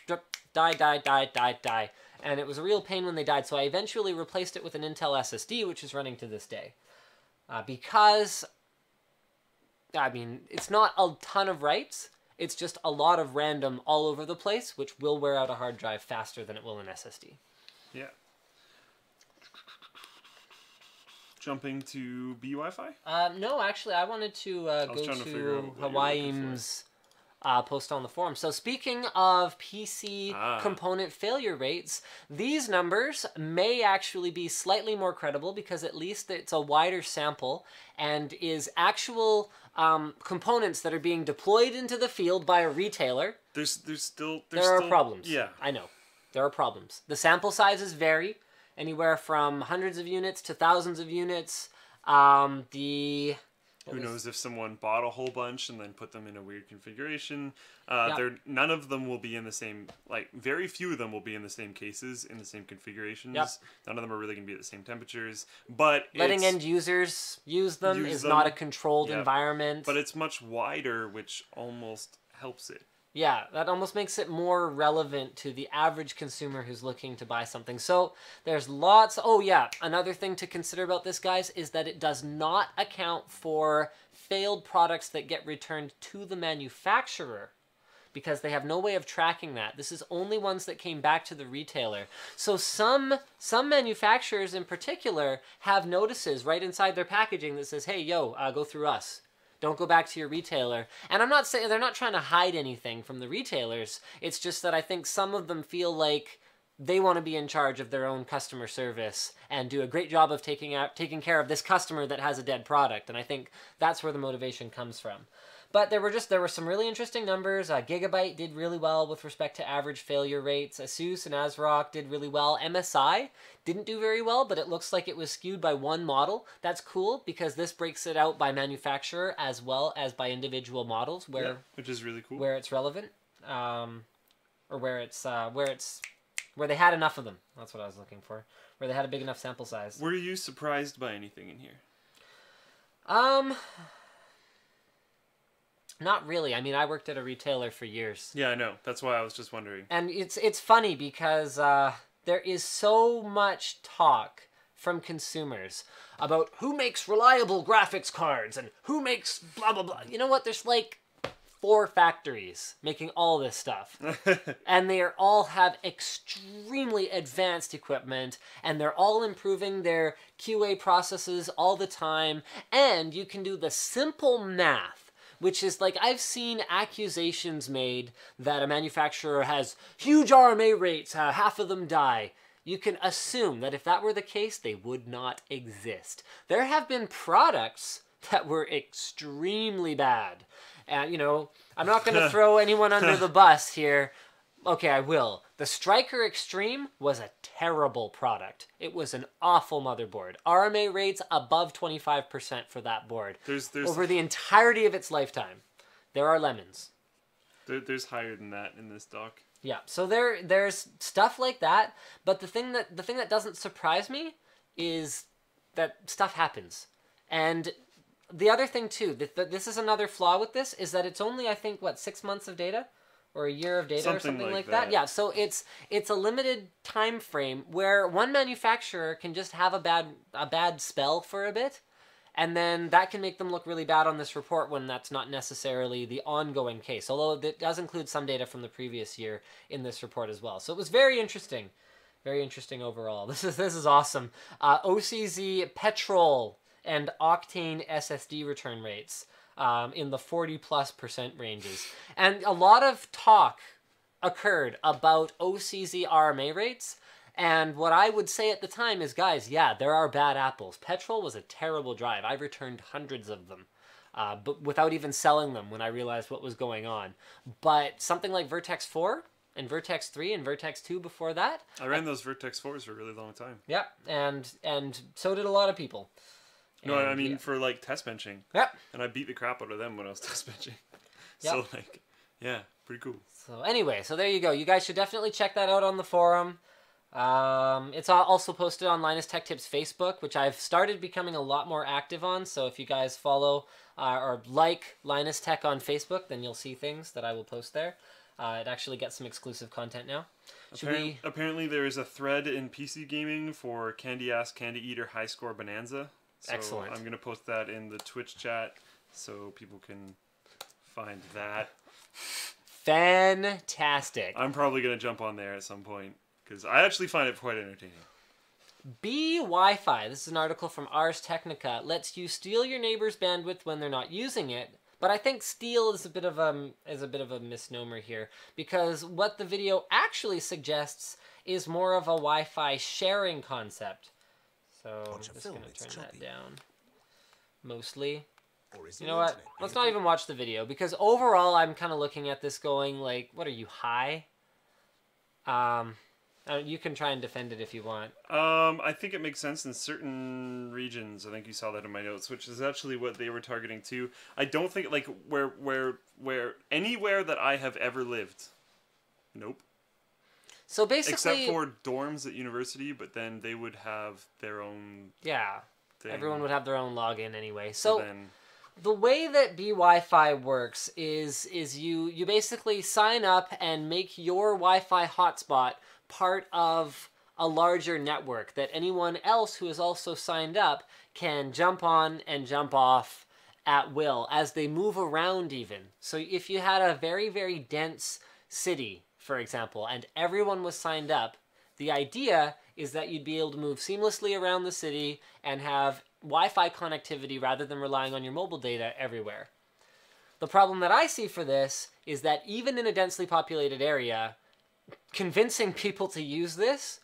die, die, die, die, die, and it was a real pain when they died, so I eventually replaced it with an Intel S S D, which is running to this day. Uh, because, I mean, it's not a ton of writes, it's just a lot of random all over the place, which will wear out a hard drive faster than it will an S S D. Yeah. Jumping to BeWifi? Uh, no, actually, I wanted to uh, I go to, to Hawaiian's uh, post on the forum. So speaking of P C ah. component failure rates, these numbers may actually be slightly more credible because at least it's a wider sample and is actual... Um, components that are being deployed into the field by a retailer. There's, there's still... There's there are still, problems. Yeah. I know. There are problems. The sample sizes vary, anywhere from hundreds of units to thousands of units. Um, the... Who knows if someone bought a whole bunch and then put them in a weird configuration. Uh, yeah. They're, none of them will be in the same, like, very few of them will be in the same cases, in the same configurations. Yep. None of them are really going to be at the same temperatures. But letting end users use them use is them. not a controlled yep. environment. But it's much wider, which almost helps it. Yeah, that almost makes it more relevant to the average consumer who's looking to buy something. So there's lots... Oh, yeah, another thing to consider about this, guys, is that it does not account for failed products that get returned to the manufacturer, because they have no way of tracking that. This is only ones that came back to the retailer. So some some manufacturers in particular have notices right inside their packaging that says, hey, yo, uh, go through us. Don't go back to your retailer. And I'm not saying they're not trying to hide anything from the retailers. It's just that I think some of them feel like they want to be in charge of their own customer service and do a great job of taking out, taking care of this customer that has a dead product. And I think that's where the motivation comes from. But there were just there were some really interesting numbers. Uh, Gigabyte did really well with respect to average failure rates. ASUS and ASRock did really well. M S I didn't do very well, but it looks like it was skewed by one model. That's cool, because this breaks it out by manufacturer as well as by individual models, where yeah, which is really cool, where it's relevant, um, or where it's uh, where it's where they had enough of them. That's what I was looking for. Where they had a big enough sample size. Were you surprised by anything in here? Um. Not really. I mean, I worked at a retailer for years. Yeah, I know. That's why I was just wondering. And it's it's funny because uh, there is so much talk from consumers about who makes reliable graphics cards and who makes blah, blah, blah. You know what? There's like four factories making all this stuff. And they are all have extremely advanced equipment, and they're all improving their Q A processes all the time. And you can do the simple math, which is like, I've seen accusations made that a manufacturer has huge R M A rates, uh, half of them die. You can assume that if that were the case, they would not exist. There have been products that were extremely bad. And, you know, I'm not going to throw anyone under the bus here. Okay, I will. The Striker Extreme was a terrible product. It was an awful motherboard. R M A rates above twenty-five percent for that board. There's, there's, over the entirety of its lifetime. There are lemons. There, there's higher than that in this doc. Yeah, so there there's stuff like that, but the thing that the thing that doesn't surprise me is that stuff happens. And the other thing too, th th this is another flaw with this, is that it's only, I think, what, six months of data? Or a year of data something or something like, like that. that. Yeah, so it's it's a limited time frame where one manufacturer can just have a bad a bad spell for a bit, and then that can make them look really bad on this report when that's not necessarily the ongoing case. Although it does include some data from the previous year in this report as well. So it was very interesting, very interesting overall. This is this is awesome. Uh, O C Z petrol and octane S S D return rates. Um, in the forty plus percent ranges. And a lot of talk occurred about O C Z R M A rates. And what I would say at the time is, guys, yeah, there are bad apples. Petrol was a terrible drive. I returned hundreds of them, uh, but without even selling them when I realized what was going on. But something like Vertex four and Vertex three and Vertex two before that. I ran I, those Vertex fours for a really long time. Yeah, and, and so did a lot of people. No, and, I mean, yeah. for, like, test benching. Yep. And I beat the crap out of them when I was test benching. Yep. So, like, yeah, pretty cool. So, anyway, so there you go. You guys should definitely check that out on the forum. Um, it's also posted on Linus Tech Tips Facebook, which I've started becoming a lot more active on. So, if you guys follow uh, or like Linus Tech on Facebook, then you'll see things that I will post there. Uh, it actually gets some exclusive content now. Should Appar we... Apparently, there is a thread in P C Gaming for Candy Ass Candy Eater High Score Bonanza. So excellent. I'm going to post that in the Twitch chat so people can find that. Fantastic. I'm probably going to jump on there at some point because I actually find it quite entertaining. BeWifi. This is an article from Ars Technica. Lets you steal your neighbor's bandwidth when they're not using it. But I think steal is a bit of a, is a bit of a misnomer here, because what the video actually suggests is more of a Wi-Fi sharing concept. So I'm just going to turn that down, mostly. You know what? Let's not even watch the video, because overall I'm kind of looking at this going like, what are you, high? Um, you can try and defend it if you want. Um, I think it makes sense in certain regions. I think you saw that in my notes, which is actually what they were targeting too. I don't think, like, where, where, where, anywhere that I have ever lived. Nope. So basically, except for dorms at university, but then they would have their own. Yeah, thing. Everyone would have their own login anyway. So then, the way that BeWifi works is is you you basically sign up and make your Wi-Fi hotspot part of a larger network that anyone else who is also signed up can jump on and jump off at will as they move around. Even so, if you had a very very dense city, for example, and everyone was signed up, the idea is that you'd be able to move seamlessly around the city and have Wi-Fi connectivity rather than relying on your mobile data everywhere. The problem that I see for this is that even in a densely populated area, convincing people to use this...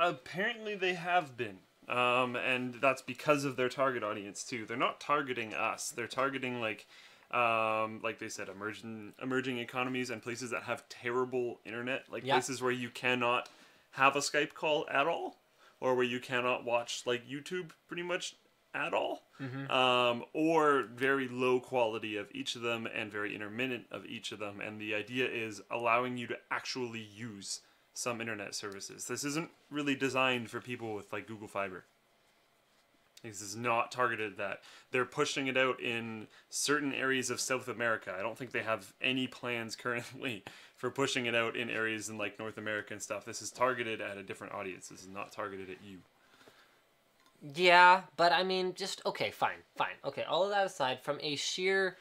Apparently they have been. Um, and that's because of their target audience, too. They're not targeting us. They're targeting, like... Um, like they said, emerging emerging economies and places that have terrible internet, like yeah. places where you cannot have a Skype call at all, or where you cannot watch like YouTube pretty much at all, mm-hmm. um, or very low quality of each of them and very intermittent of each of them. And the idea is allowing you to actually use some internet services. This isn't really designed for people with like Google Fiber. This is not targeted at that. They're pushing it out in certain areas of South America. I don't think they have any plans currently for pushing it out in areas in like North America and stuff. This is targeted at a different audience. This is not targeted at you. Yeah, but I mean, just, okay, fine, fine. Okay, all of that aside, from a sheer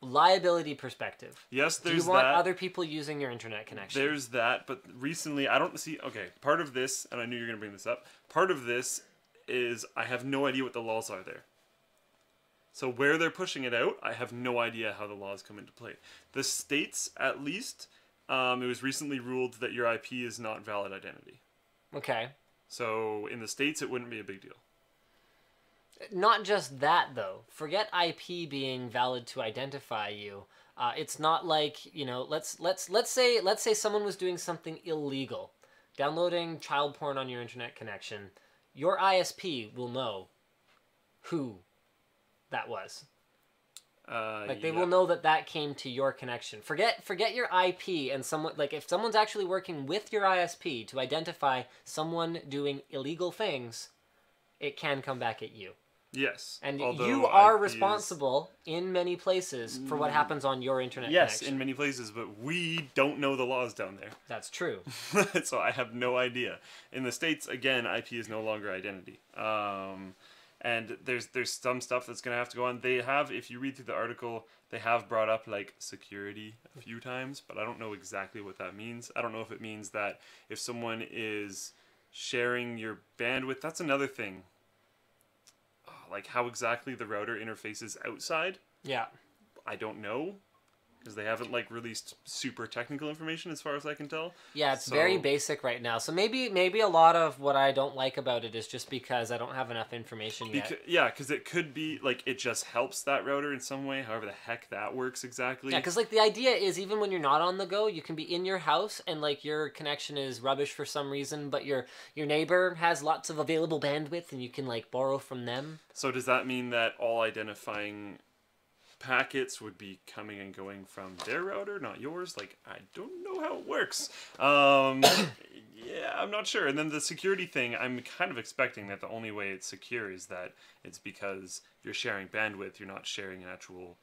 liability perspective. Yes, there's that. Do you want that. Other people using your internet connection? There's that, but recently, I don't see, okay, part of this, and I knew you were going to bring this up, part of this is I have no idea what the laws are there. So where they're pushing it out, I have no idea how the laws come into play. The states, at least, um, it was recently ruled that your I P is not valid identity. Okay. So in the states, it wouldn't be a big deal. Not just that, though. Forget I P being valid to identify you. Uh, it's not like, you know, let's let's let's say let's say someone was doing something illegal, downloading child porn on your internet connection. Your I S P will know who that was. Uh, like they yeah. will know that that came to your connection. Forget forget your I P and someone, like if someone's actually working with your I S P to identify someone doing illegal things, it can come back at you. Yes. And although you are I P responsible is... in many places for what happens on your internet yes, connection. Yes, in many places, but we don't know the laws down there. That's true. So I have no idea. In the States, again, I P is no longer identity. Um, and there's there's some stuff that's going to have to go on. They have, if you read through the article, they have brought up, like, security a few times, but I don't know exactly what that means. I don't know if it means that if someone is sharing your bandwidth, that's another thing. Like how exactly the router interfaces outside. Yeah. I don't know, because they haven't like released super technical information as far as I can tell. Yeah, it's so very basic right now. So maybe maybe a lot of what I don't like about it is just because I don't have enough information yet. Because, yeah, because it could be like it just helps that router in some way, however the heck that works exactly. Yeah, because like the idea is even when you're not on the go, you can be in your house and like your connection is rubbish for some reason, but your your neighbor has lots of available bandwidth and you can like borrow from them. So does that mean that all identifying packets would be coming and going from their router, not yours? Like, I don't know how it works. Um, yeah, I'm not sure. And then the security thing, I'm kind of expecting that the only way it's secure is that it's because you're sharing bandwidth, you're not sharing an actual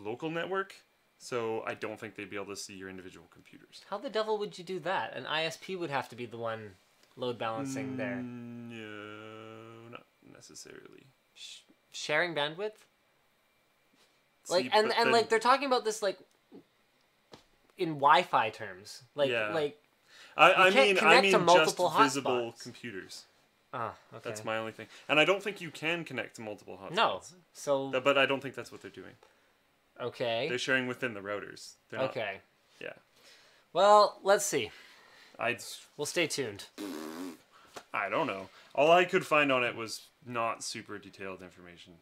local network. So I don't think they'd be able to see your individual computers. How the devil would you do that? An I S P would have to be the one load balancing mm, there. No, not necessarily. Sh- sharing bandwidth? Like See, and, and then, like they're talking about this like in Wi-Fi terms, like yeah. like I, I mean I mean just visible spots. Computers. Ah, oh, okay. That's my only thing, and I don't think you can connect to multiple hotspots. No, so but I don't think that's what they're doing. Okay, they're sharing within the routers. They're not, okay, yeah. Well, let's see. I we'll stay tuned. I don't know. All I could find on it was not super detailed information,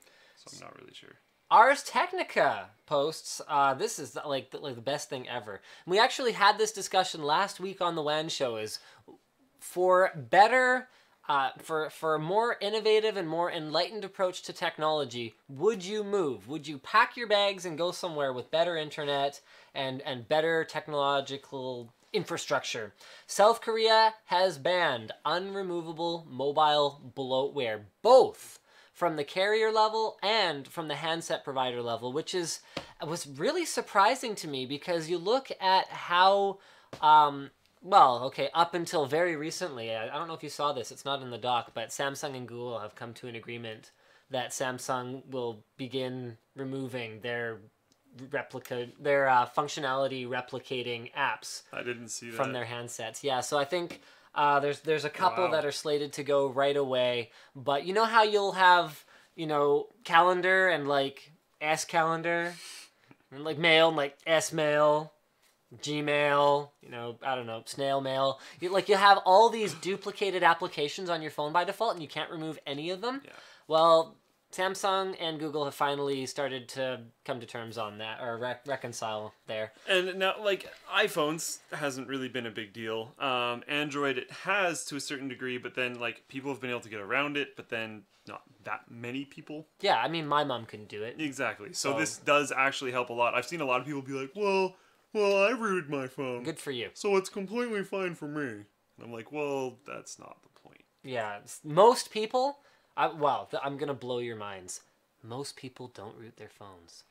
so I'm not really sure. Ars Technica posts, uh, this is like the, like the best thing ever. And we actually had this discussion last week on the WAN Show, is for better, uh, for, for a more innovative and more enlightened approach to technology, would you move? Would you pack your bags and go somewhere with better internet and, and better technological infrastructure? South Korea has banned unremovable mobile bloatware, both from the carrier level and from the handset provider level, which is was really surprising to me, because you look at how, um, well, okay, up until very recently, I, I don't know if you saw this, it's not in the doc, but Samsung and Google have come to an agreement that Samsung will begin removing their replica, their uh, functionality replicating apps. I didn't see that. From their handsets. Yeah, so I think Uh, there's there's a couple wow. that are slated to go right away, but you know how you'll have, you know, calendar and like S calendar, and like mail and like S mail, Gmail, you know, I don't know, snail mail. You, like you have all these duplicated applications on your phone by default, and you can't remove any of them. Yeah. Well, Samsung and Google have finally started to come to terms on that, or rec reconcile there. And now, like, iPhones hasn't really been a big deal. Um, Android, it has to a certain degree, but then, like, people have been able to get around it, but then not that many people. Yeah, I mean, my mom couldn't do it. Exactly. So, so this does actually help a lot. I've seen a lot of people be like, well, well, I rooted my phone. Good for you. So it's completely fine for me. And I'm like, well, that's not the point. Yeah, most people I, wow, th I'm gonna blow your minds. Most people don't root their phones.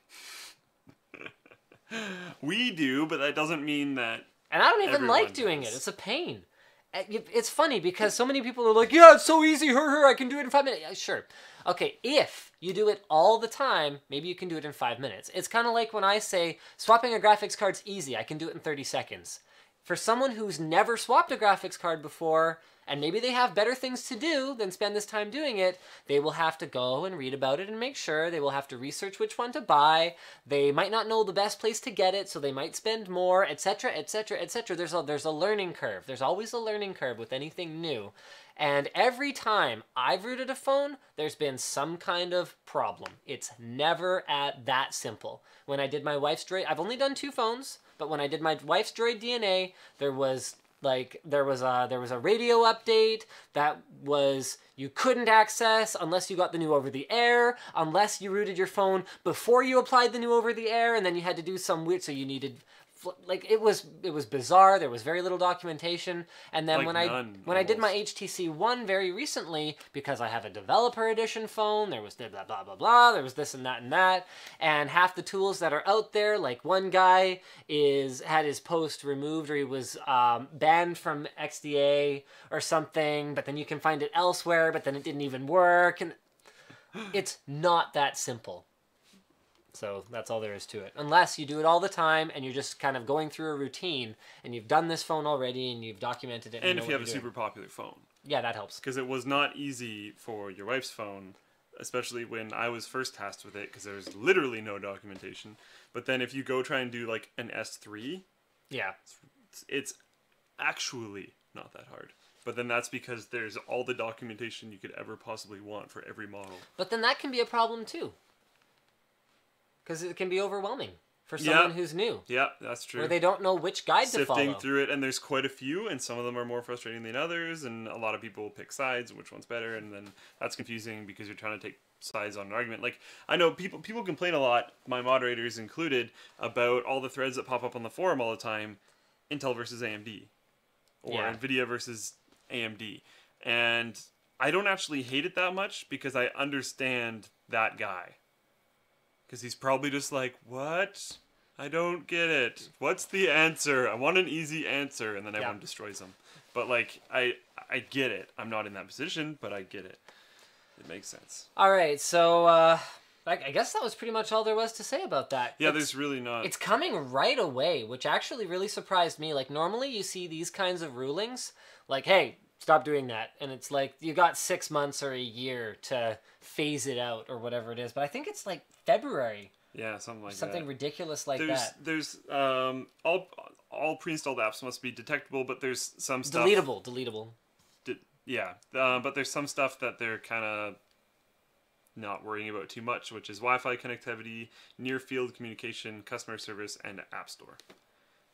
We do, but that doesn't mean that. And I don't even like doing does. it. It's a pain. It's funny because so many people are like, yeah, it's so easy, her, her, I can do it in five minutes. Yeah, sure. Okay, if you do it all the time, maybe you can do it in five minutes. It's kind of like when I say, swapping a graphics card's easy, I can do it in thirty seconds. For someone who's never swapped a graphics card before, and maybe they have better things to do than spend this time doing it, they will have to go and read about it and make sure. They will have to research which one to buy. They might not know the best place to get it, so they might spend more, et cetera, et cetera, et cetera. There's a, there's a learning curve. There's always a learning curve with anything new. And every time I've rooted a phone, there's been some kind of problem. It's never at that simple. When I did my wife's Droid, I've only done two phones, but when I did my wife's Droid D N A, there was... Like there was a there was a radio update that was you couldn't access unless you got the new over the air, unless you rooted your phone before you applied the new over the air, and then you had to do some weird. So you needed, like it was it was bizarre. There was very little documentation. And then like when none, I when almost. I did my H T C One very recently, because I have a developer edition phone, there was blah blah blah blah. There was this and that and that, and half the tools that are out there. Like one guy is had his post removed, or he was um, banned. From X D A or something, but then you can find it elsewhere, but then it didn't even work, and it's not that simple. So that's all there is to it, unless you do it all the time and you're just kind of going through a routine and you've done this phone already and you've documented it, and, and if you, know you have a doing. super popular phone. Yeah, that helps, because it was not easy for your wife's phone, especially when I was first tasked with it, because there was literally no documentation. But then if you go try and do like an S three, yeah, it's, it's actually not that hard. But then that's because there's all the documentation you could ever possibly want for every model. But then that can be a problem too, because it can be overwhelming for someone yeah. who's new. Yeah, that's true. Where they don't know which guide Sifting to follow. Sifting through it, and there's quite a few, and some of them are more frustrating than others, and a lot of people pick sides and which one's better, and then that's confusing because you're trying to take sides on an argument. Like, I know people people complain a lot, my moderators included, about all the threads that pop up on the forum all the time, Intel versus A M D. Or yeah. Nvidia versus A M D. And I don't actually hate it that much, because I understand that guy. Because he's probably just like, what? I don't get it. What's the answer? I want an easy answer. And then everyone yeah. destroys him. But like, I, I get it. I'm not in that position, but I get it. It makes sense. All right, so... Uh... I guess that was pretty much all there was to say about that. Yeah, it's, there's really not. It's coming right away, which actually really surprised me. Like, normally you see these kinds of rulings, like, hey, stop doing that. And it's like, you got six months or a year to phase it out or whatever it is. But I think it's like February. Yeah, something like something that. Something ridiculous like there's, that. There's, um, all, all pre-installed apps must be detectable, but there's some stuff... Deletable, deletable. De yeah, uh, but there's some stuff that they're kind of... not worrying about too much, which is Wi-Fi connectivity, near-field communication, customer service, and app store.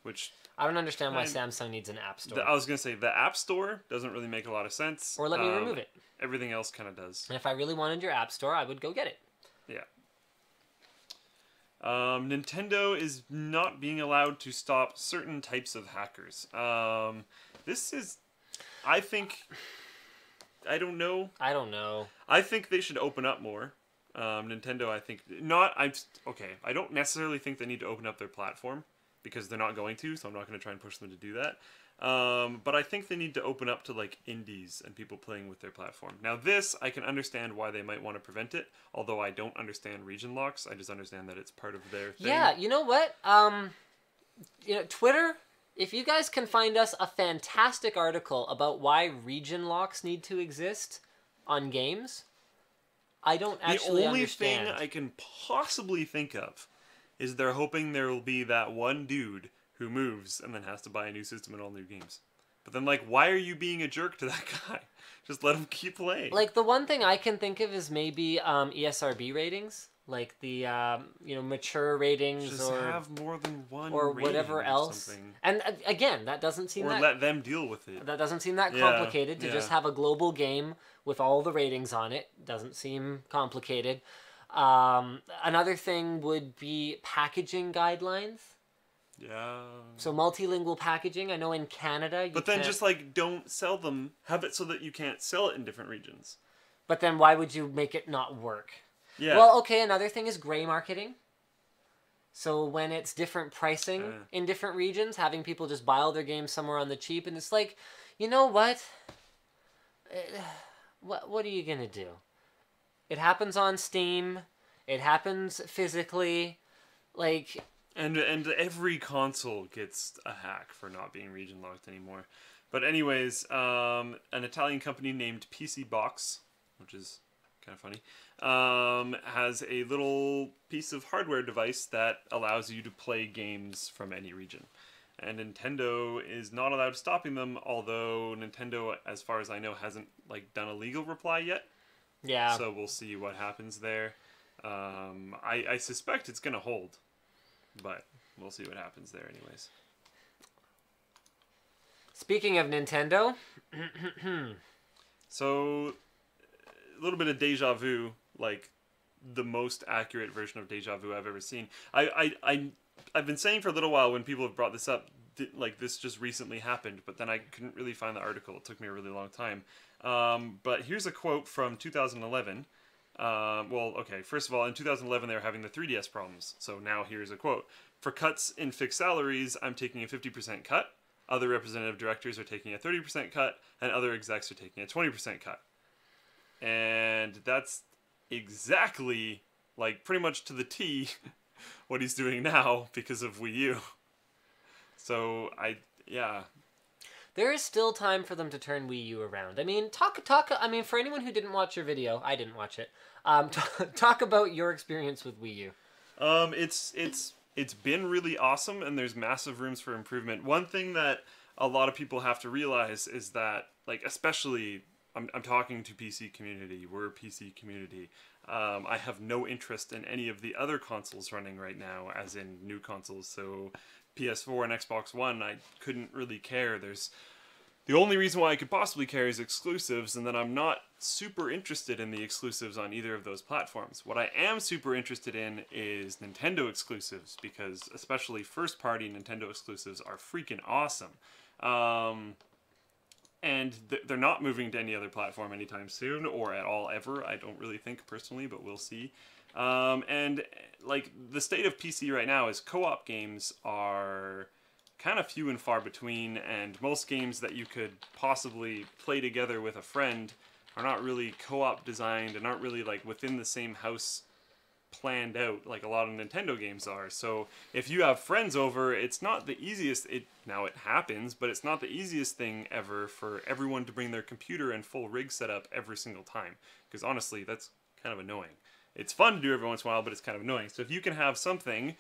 Which I don't understand why I'm, Samsung needs an app store. The, I was going to say, the app store doesn't really make a lot of sense. Or let um, me remove it. Everything else kind of does. And if I really wanted your app store, I would go get it. Yeah. Um, Nintendo is not being allowed to stop certain types of hackers. Um, this is, I think... I don't know. I don't know. I think they should open up more. Um, Nintendo, I think... Not... I'm Okay, I don't necessarily think they need to open up their platform, because they're not going to, so I'm not going to try and push them to do that. Um, but I think they need to open up to, like, indies and people playing with their platform. Now, this, I can understand why they might want to prevent it, although I don't understand region locks. I just understand that it's part of their thing. Yeah, you know what? Um, you know, Twitter... If you guys can find us a fantastic article about why region locks need to exist on games, I don't actually understand. The only thing I can possibly think of is they're hoping there will be that one dude who moves and then has to buy a new system and all new games. But then, like, why are you being a jerk to that guy? Just let him keep playing. Like, the one thing I can think of is maybe um, E S R B ratings. Like the um, you know, mature ratings, just or have more than one or whatever else. Or and uh, again, that doesn't seem or that, let them deal with it. That doesn't seem that complicated yeah, to yeah. just have a global game with all the ratings on it. Doesn't seem complicated. Um, another thing would be packaging guidelines. Yeah. So multilingual packaging. I know in Canada. You but then can't... just like don't sell them. Have it so that you can't sell it in different regions. But then why would you make it not work? Yeah. Well, okay, another thing is gray marketing. So when it's different pricing uh. in different regions, having people just buy all their games somewhere on the cheap, and it's like, you know what? What, what are you going to do? It happens on Steam. It happens physically. Like... And, and every console gets a hack for not being region locked anymore. But anyways, um, an Italian company named P C Box, which is kind of funny, um, has a little piece of hardware device that allows you to play games from any region. And Nintendo is not allowed stopping them, although Nintendo, as far as I know, hasn't like done a legal reply yet. Yeah. So we'll see what happens there. Um, I, I suspect it's going to hold, but we'll see what happens there anyways. Speaking of Nintendo. So, a little bit of deja vu, like the most accurate version of deja vu I've ever seen. I, I, I, I've been saying for a little while when people have brought this up, like this just recently happened, but then I couldn't really find the article. It took me a really long time. Um, but here's a quote from two thousand eleven. Um, well, okay, first of all, in two thousand eleven, they were having the three D S problems. So now here's a quote. For cuts in fixed salaries, I'm taking a fifty percent cut. Other representative directors are taking a thirty percent cut. And other execs are taking a twenty percent cut. And that's exactly, like, pretty much to the T what he's doing now because of Wii U. So, I, yeah... There is still time for them to turn Wii U around. I mean, talk, talk, I mean, for anyone who didn't watch your video, I didn't watch it, um, talk, talk about your experience with Wii U. Um, it's, it's, it's been really awesome, and there's massive rooms for improvement. One thing that a lot of people have to realize is that, like, especially, I'm, I'm talking to P C community, we're a P C community. Um, I have no interest in any of the other consoles running right now, as in new consoles, so... P S four and Xbox One, I couldn't really care. There's the only reason why I could possibly care is exclusives, and then I'm not super interested in the exclusives on either of those platforms. What I am super interested in is Nintendo exclusives, because especially first-party Nintendo exclusives are freaking awesome. Um, and th they're not moving to any other platform anytime soon, or at all ever, I don't really think personally, but we'll see. Um, and, like, the state of P C right now is co-op games are kind of few and far between, and most games that you could possibly play together with a friend are not really co-op designed and aren't really, like, within the same house planned out like a lot of Nintendo games are. So if you have friends over, it's not the easiest, it now it happens, but it's not the easiest thing ever for everyone to bring their computer and full rig setup every single time, because honestly, that's kind of annoying. It's fun to do every once in a while, but it's kind of annoying. So if you can have something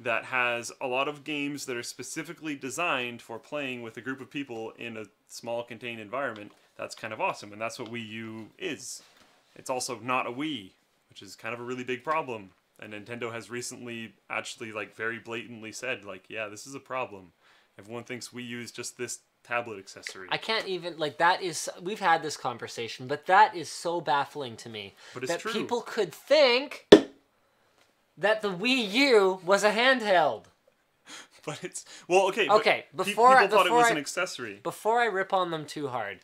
that has a lot of games that are specifically designed for playing with a group of people in a small contained environment, that's kind of awesome. And that's what Wii U is. It's also not a Wii, which is kind of a really big problem. And Nintendo has recently actually like very blatantly said, like, yeah, this is a problem. Everyone thinks Wii U is just this tablet accessory. I can't even, like, that is, we've had this conversation, but that is so baffling to me. But it's that true. People could think that the Wii U was a handheld. But it's, well, okay. Okay, but before, people I, before thought it was I, an accessory. Before I rip on them too hard,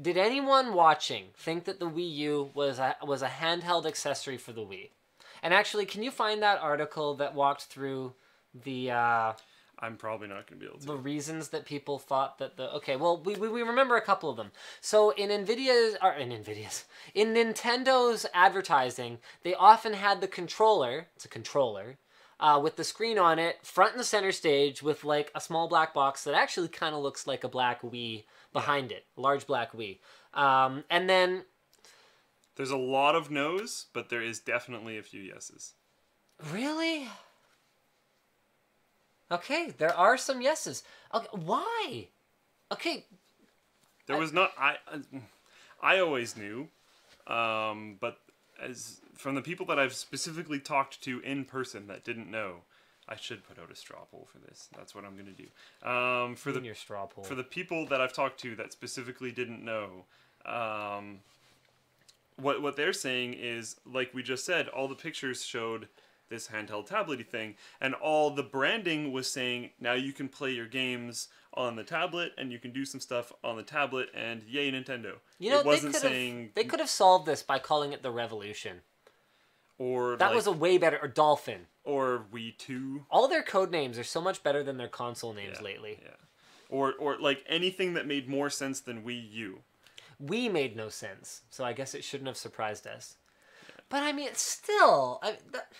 did anyone watching think that the Wii U was a, was a handheld accessory for the Wii? And actually, can you find that article that walked through the, uh... I'm probably not going to be able to. The reasons that people thought that the... Okay, well, we, we, we remember a couple of them. So in NVIDIA's... Or in NVIDIA's... In Nintendo's advertising, they often had the controller... It's a controller... Uh, with the screen on it, front and center stage, with like a small black box that actually kind of looks like a black Wii behind it. A large black Wii. Um, and then... There's a lot of no's, but there is definitely a few yeses. Really? Okay, there are some yeses. Okay, why? Okay. There was not... I I always knew, um, but as from the people that I've specifically talked to in person that didn't know, I should put out a straw poll for this. That's what I'm going to do. Um, for the, your straw poll. For the people that I've talked to that specifically didn't know, um, what what they're saying is, like we just said, all the pictures showed this handheld tablety thing, and all the branding was saying, now you can play your games on the tablet, and you can do some stuff on the tablet, and yay, Nintendo. You know, it wasn't they saying... They could have solved this by calling it the Revolution. Or That like, was a way better... Or Dolphin. Or Wii two. All their code names are so much better than their console names yeah, lately. Yeah. Or, or, like, anything that made more sense than Wii U. Wii made no sense, so I guess it shouldn't have surprised us. Yeah. But, I mean, it's still... I, that...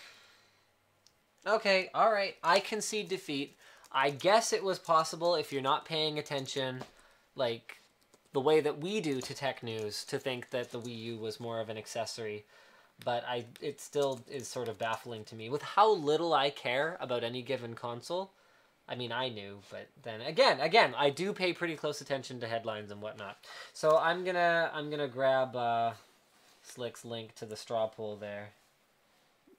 Okay, alright, I concede defeat. I guess it was possible, if you're not paying attention, like, the way that we do to tech news, to think that the Wii U was more of an accessory. But I, it still is sort of baffling to me. With how little I care about any given console, I mean, I knew, but then, again, again, I do pay pretty close attention to headlines and whatnot. So I'm gonna, I'm gonna grab uh, Slick's link to the straw poll there.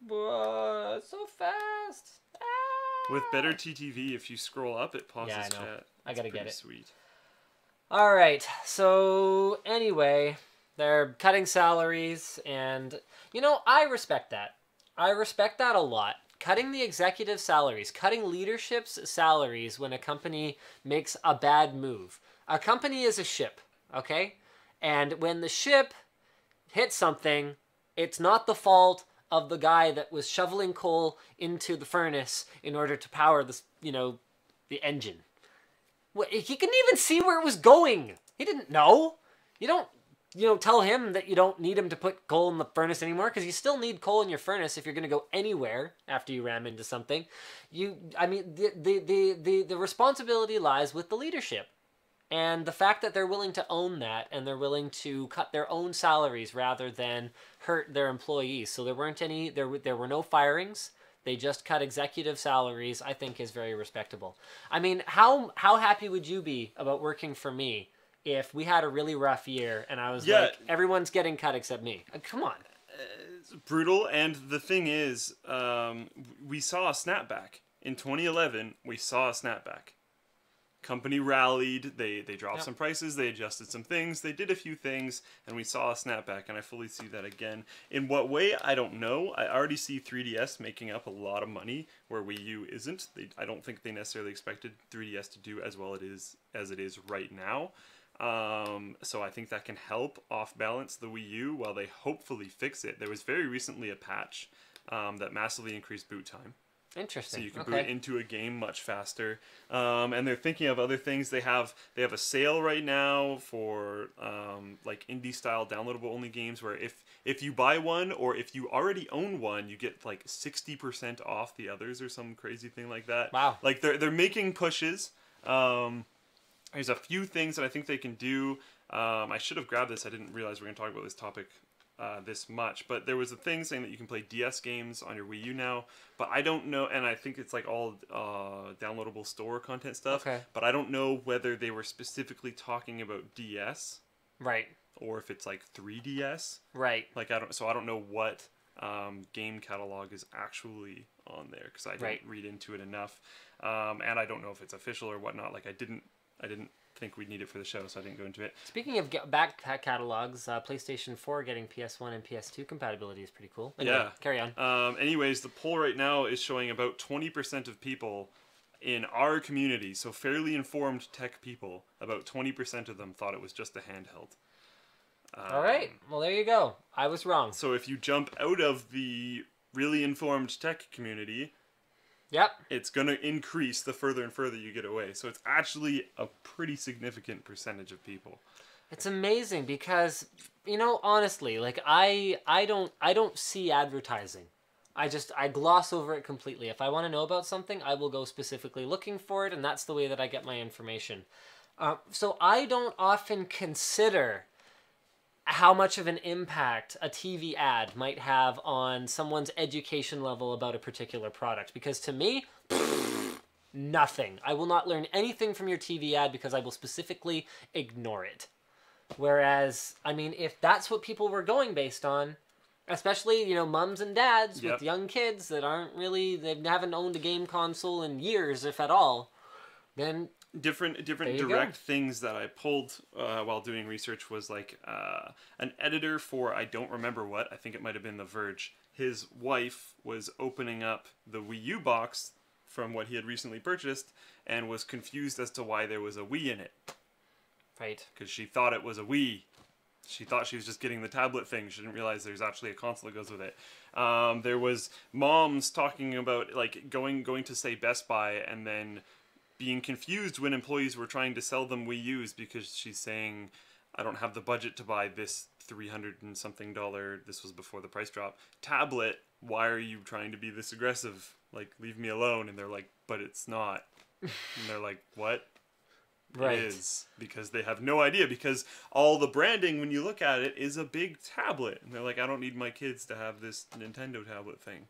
Whoa, so fast! Ah! With better T T V, if you scroll up, it pauses yeah, I know. Chat. I gotta get it. Sweet. All right. So anyway, they're cutting salaries, and you know, I respect that. I respect that a lot. Cutting the executive salaries, cutting leadership's salaries when a company makes a bad move. A company is a ship, okay? And when the ship hits something, it's not the fault of the guy that was shoveling coal into the furnace in order to power the, you know, the engine. He couldn't even see where it was going. He didn't know. You don't, you know, tell him that you don't need him to put coal in the furnace anymore, because you still need coal in your furnace if you're going to go anywhere after you ram into something. You, I mean, the, the, the, the, the responsibility lies with the leadership. And the fact that they're willing to own that, and they're willing to cut their own salaries rather than hurt their employees. So there weren't any, there, there were no firings. They just cut executive salaries, I think, is very respectable. I mean, how, how happy would you be about working for me if we had a really rough year and I was yeah. like, everyone's getting cut except me? Come on. It's brutal. And the thing is, um, we saw a snapback. In twenty eleven, we saw a snapback. Company rallied, they they dropped yep. some prices, they adjusted some things, they did a few things, and we saw a snapback, and I fully see that again. In what way, I don't know. I already see three D S making up a lot of money where Wii U isn't. They, I don't think they necessarily expected three D S to do as well it is as it is right now. Um, so I think that can help off-balance the Wii U while they hopefully fix it. There was very recently a patch um, that massively increased boot time. Interesting. So you can okay. boot into a game much faster, um, and they're thinking of other things. They have they have a sale right now for um, like indie style downloadable only games, where if if you buy one or if you already own one, you get like sixty percent off the others or some crazy thing like that. Wow! Like they're they're making pushes. Um, there's a few things that I think they can do. Um, I should have grabbed this. I didn't realize we we're going to talk about this topic. Uh, this much, but there was a thing saying that you can play D S games on your Wii U now, but I don't know, and I think it's like all uh, downloadable store content stuff, okay. but I don't know whether they were specifically talking about D S. Right. Or if it's like three D S. Right. Like I don't, so I don't know what um, game catalog is actually on there, because I didn't right. read into it enough, um, and I don't know if it's official or whatnot, like I didn't, I didn't think we'd need it for the show, so I didn't go into it. Speaking of back catalogs, uh, PlayStation four getting P S one and P S two compatibility is pretty cool. Anyway, yeah. Carry on. Um, anyways, the poll right now is showing about twenty percent of people in our community, so fairly informed tech people, about twenty percent of them thought it was just a handheld. Um, All right. Well, there you go. I was wrong. So if you jump out of the really informed tech community... Yep. It's going to increase the further and further you get away. So it's actually a pretty significant percentage of people. It's amazing because, you know, honestly, like I I don't I don't see advertising. I just I gloss over it completely. If I want to know about something, I will go specifically looking for it, and that's the way that I get my information. Uh, so I don't often consider how much of an impact a T V ad might have on someone's education level about a particular product. Because to me, pfft, nothing. I will not learn anything from your T V ad because I will specifically ignore it. Whereas, I mean, if that's what people were going based on, especially, you know, mums and dads yep. with young kids that aren't really, they haven't owned a game console in years, if at all, then... Different different direct go. things that I pulled uh, while doing research was like uh, an editor for I don't remember what. I think it might have been The Verge his wife was opening up the Wii U box from what he had recently purchased and was confused as to why there was a Wii in it. Right. Because she thought it was a Wii. She thought she was just getting the tablet thing. She didn't realize there's actually a console that goes with it. Um, there was moms talking about like going going to say Best Buy and then being confused when employees were trying to sell them Wii U's because she's saying, I don't have the budget to buy this three hundred and something dollar, this was before the price drop, tablet. Why are you trying to be this aggressive? Like, leave me alone. And they're like, but it's not. And they're like, what? Right. It is, because they have no idea, because all the branding, when you look at it, is a big tablet. And they're like, I don't need my kids to have this Nintendo tablet thing.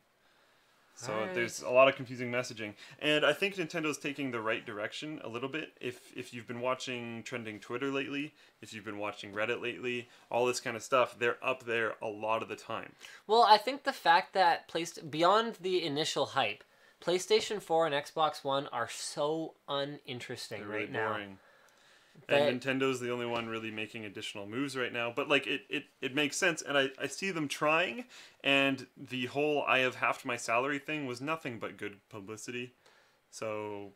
So right. There's a lot of confusing messaging. And I think Nintendo's taking the right direction a little bit. If if you've been watching trending Twitter lately, if you've been watching Reddit lately, all this kind of stuff, they're up there a lot of the time. Well, I think the fact that, placed beyond the initial hype, PlayStation four and Xbox One are so uninteresting they're right really now. Boring. And Nintendo's the only one really making additional moves right now. But, like, it, it, it makes sense, and I, I see them trying, and the whole I have halved my salary thing was nothing but good publicity. So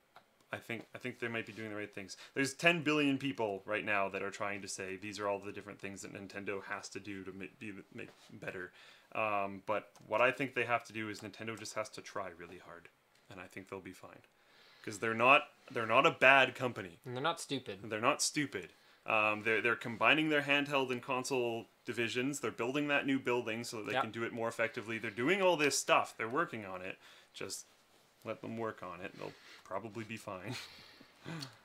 I think I think they might be doing the right things. There's ten billion people right now that are trying to say these are all the different things that Nintendo has to do to make, be, make better. Um, but what I think they have to do is Nintendo just has to try really hard, and I think they'll be fine. Because they're not, they're not a bad company. And they're not stupid. They're not stupid. Um, they're, they're combining their handheld and console divisions. They're building that new building so that they yep. can do it more effectively. They're doing all this stuff. They're working on it. Just let them work on it. They'll probably be fine.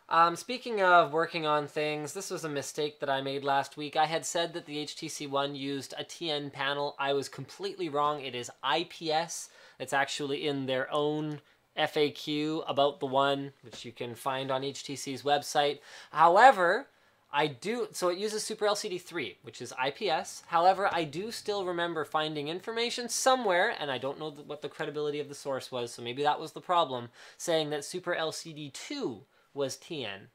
um, speaking of working on things, this was a mistake that I made last week. I had said that the H T C One used a T N panel. I was completely wrong. It is I P S. It's actually in their own F A Q about the One, which you can find on H T C's website. However, I do, so it uses Super L C D three, which is I P S. However, I do still remember finding information somewhere, and I don't know what the credibility of the source was, so maybe that was the problem, saying that Super L C D two was T N.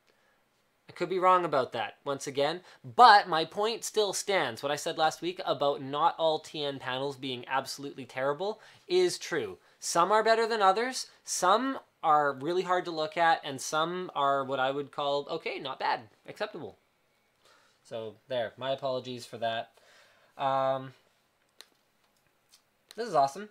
I could be wrong about that, once again, but my point still stands. What I said last week about not all T N panels being absolutely terrible is true. Some are better than others, some are really hard to look at, and some are what I would call, okay, not bad, acceptable. So there, my apologies for that. Um, this is awesome.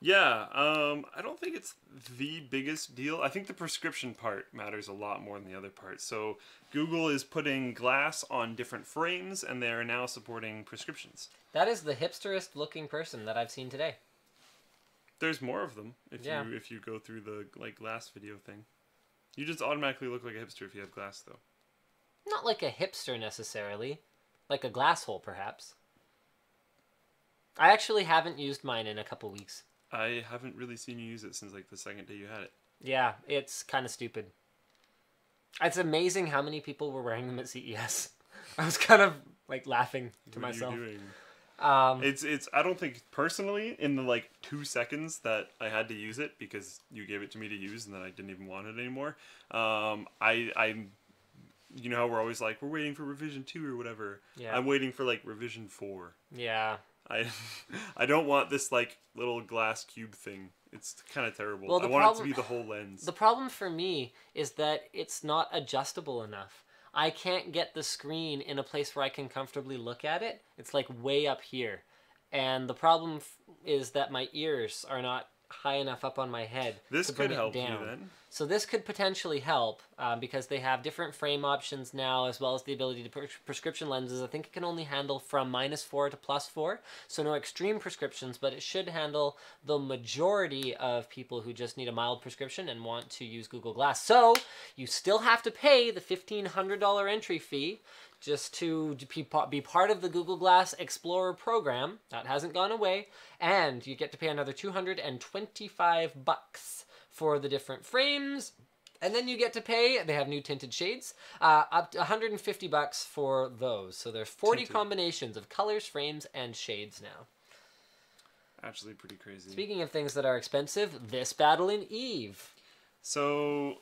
Yeah, um, I don't think it's the biggest deal. I think the prescription part matters a lot more than the other part. So Google is putting glass on different frames, and they are now supporting prescriptions. That is the hipsterest looking person that I've seen today. There's more of them if yeah. you if you go through the like glass video thing. You just automatically look like a hipster if you have glass, though. Not like a hipster necessarily, like a glass hole perhaps. I actually haven't used mine in a couple weeks. I haven't really seen you use it since like the second day you had it. Yeah, it's kind of stupid. It's amazing how many people were wearing them at C E S. I was kind of like laughing to what myself. Are you doing? Um, it's, it's, I don't think personally in the like two seconds that I had to use it because you gave it to me to use and then I didn't even want it anymore. Um, I, I, you know, how we're always like, we're waiting for revision two or whatever. Yeah. I'm waiting for like revision four. Yeah. I, I don't want this like little glass cube thing. It's kind of terrible. Well, I want problem, it to be the whole lens. The problem for me is that it's not adjustable enough. I can't get the screen in a place where I can comfortably look at it. It's like way up here. And the problem f is that my ears are not high enough up on my head. This could help you then. So this could potentially help um, because they have different frame options now as well as the ability to pr prescription lenses. I think it can only handle from minus four to plus four. So no extreme prescriptions, but it should handle the majority of people who just need a mild prescription and want to use Google Glass. So you still have to pay the fifteen hundred dollar entry fee just to be part of the Google Glass Explorer program. That hasn't gone away. And you get to pay another two hundred twenty-five bucks for the different frames. And then you get to pay, they have new tinted shades, uh, up to one hundred fifty bucks for those. So there's forty tinted combinations of colors, frames, and shades now. Actually pretty crazy. Speaking of things that are expensive, this Battle in Eve. So...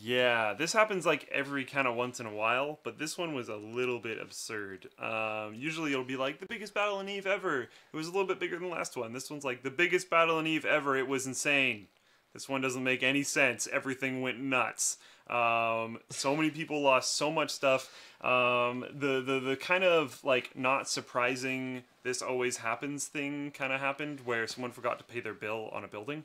Yeah, this happens like every kind of once in a while, but this one was a little bit absurd. Um, usually it'll be like, the biggest battle in EVE ever. It was a little bit bigger than the last one. This one's like, the biggest battle in EVE ever. It was insane. This one doesn't make any sense. Everything went nuts. Um, so many people lost so much stuff. Um, the, the, the kind of like not surprising this always happens thing kind of happened where someone forgot to pay their bill on a building.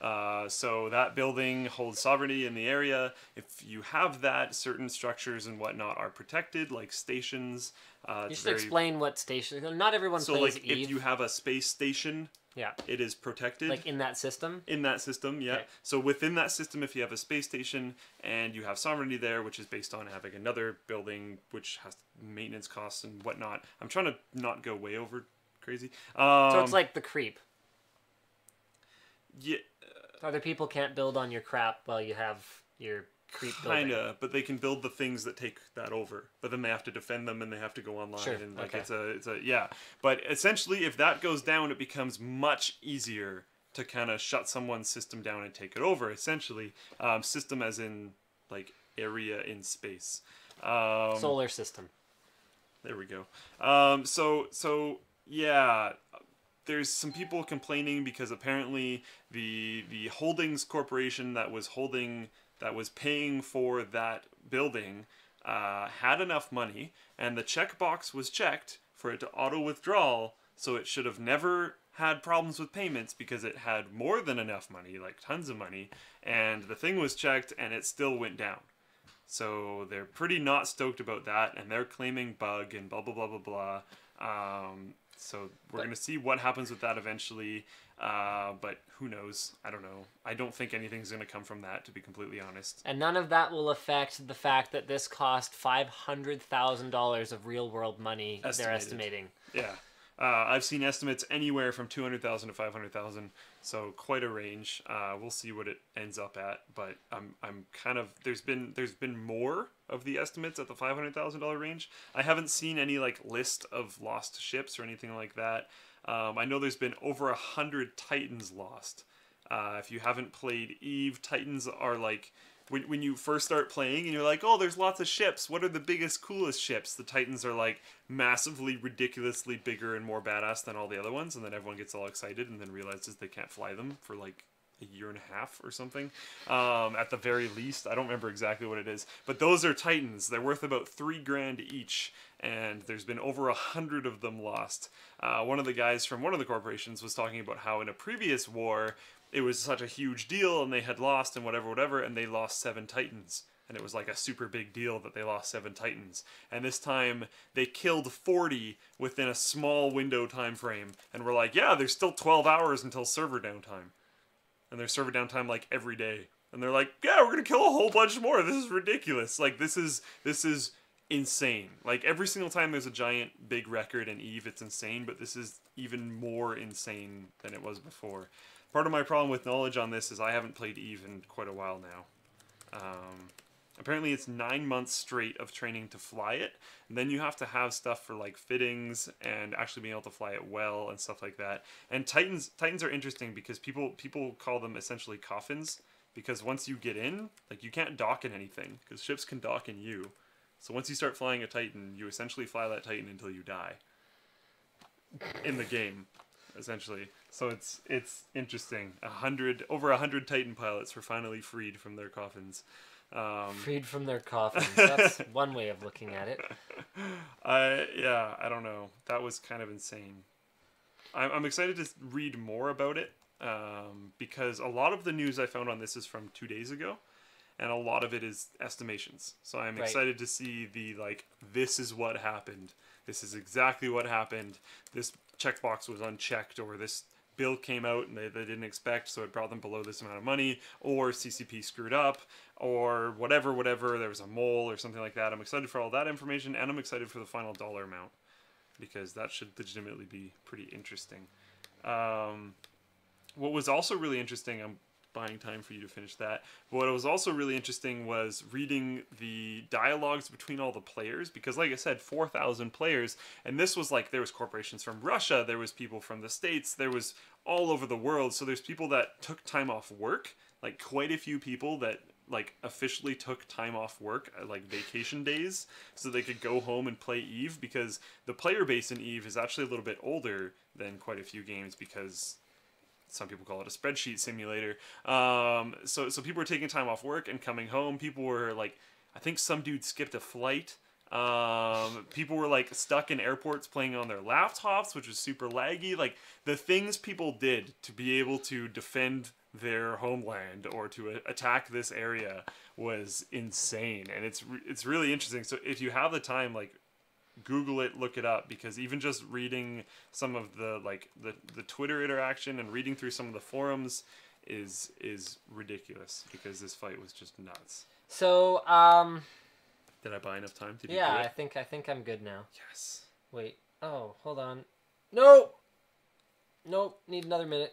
Uh, so that building holds sovereignty in the area. If you have that, certain structures and whatnot are protected, like stations. Uh, you should very... explain what stations. Not everyone so plays like Eve. If you have a space station, yeah, it is protected. Like in that system? In that system, yeah. Okay. So within that system, if you have a space station and you have sovereignty there, which is based on having another building, which has maintenance costs and whatnot. I'm trying to not go way over crazy. Um, so it's like the creep. Yeah. Other people can't build on your crap while you have your creep building. Kinda, but they can build the things that take that over. But then they have to defend them and they have to go online. Sure. And like okay. it's a, it's a, yeah. But essentially, if that goes down, it becomes much easier to kind of shut someone's system down and take it over. Essentially, um, system as in like area in space. Um, Solar system. There we go. Um, so so yeah. There's some people complaining because apparently the the holdings corporation that was holding that was paying for that building uh, had enough money, and the checkbox was checked for it to auto withdrawal, so it should have never had problems with payments because it had more than enough money, like tons of money, and the thing was checked and it still went down. So they're pretty not stoked about that, and they're claiming bug and blah blah blah blah blah. Um, So we're going to see what happens with that eventually, uh, but who knows? I don't know. I don't think anything's going to come from that, to be completely honest. And none of that will affect the fact that this cost five hundred thousand dollars of real-world money, estimated. They're estimating. Yeah. Uh, I've seen estimates anywhere from two hundred thousand dollars to five hundred thousand dollars, so quite a range. Uh, we'll see what it ends up at, but I'm I'm kind of there's been there's been more of the estimates at the five hundred thousand dollar range. I haven't seen any like list of lost ships or anything like that. Um, I know there's been over a hundred Titans lost. Uh, if you haven't played EVE, Titans are like. When, when you first start playing and you're like, oh, there's lots of ships. What are the biggest, coolest ships? The Titans are like massively, ridiculously bigger and more badass than all the other ones. And then everyone gets all excited and then realizes they can't fly them for like a year and a half or something. Um, at the very least, I don't remember exactly what it is. But those are Titans. They're worth about three grand each. And there's been over a hundred of them lost. Uh, one of the guys from one of the corporations was talking about how in a previous war... it was such a huge deal, and they had lost, and whatever, whatever, and they lost seven Titans. And it was like a super big deal that they lost seven Titans. And this time, they killed forty within a small window time frame. And we're like, yeah, there's still twelve hours until server downtime. And there's server downtime, like, every day. And they're like, yeah, we're gonna kill a whole bunch more. This is ridiculous. Like, this is, this is insane. Like, every single time there's a giant big record in EVE, it's insane. But this is even more insane than it was before. Part of my problem with knowledge on this is I haven't played EVE in quite a while now. Um, apparently it's nine months straight of training to fly it. And then you have to have stuff for like fittings and actually being able to fly it well and stuff like that. And Titans Titans are interesting because people people call them essentially coffins. Because once you get in, like you can't dock in anything. Because ships can dock in you. So once you start flying a Titan, you essentially fly that Titan until you die. In the game. Essentially, so it's it's interesting. A hundred over a hundred Titan pilots were finally freed from their coffins. Um, freed from their coffins. That's one way of looking at it. I yeah, I don't know. That was kind of insane. I'm I'm excited to read more about it um, because a lot of the news I found on this is from two days ago, and a lot of it is estimations. So I'm right. excited to see the like. This is what happened. This is exactly what happened. This. Checkbox was unchecked, or this bill came out and they, they didn't expect, so it brought them below this amount of money, or C C P screwed up, or whatever, whatever, there was a mole or something like that. I'm excited for all that information, and I'm excited for the final dollar amount, because that should legitimately be pretty interesting. Um, what was also really interesting, I'm buying time for you to finish that, but what was also really interesting was reading the dialogues between all the players, because like I said, four thousand players, and this was like, there was corporations from Russia, there was people from the States, there was all over the world, so there's people that took time off work, like quite a few people that like officially took time off work, like vacation days, so they could go home and play Eve, because the player base in Eve is actually a little bit older than quite a few games, because some people call it a spreadsheet simulator. Um, so, so people were taking time off work and coming home. People were like, I think some dude skipped a flight. Um, people were like stuck in airports playing on their laptops, which was super laggy. Like the things people did to be able to defend their homeland or to attack this area was insane. And it's, re it's really interesting. So if you have the time, like, Google it, look it up, because even just reading some of the like the the Twitter interaction and reading through some of the forums is is ridiculous, because this fight was just nuts. So um did I buy enough time to do yeah it? I think I think I'm good now. Yes. Wait, oh, hold on. No, nope, need another minute.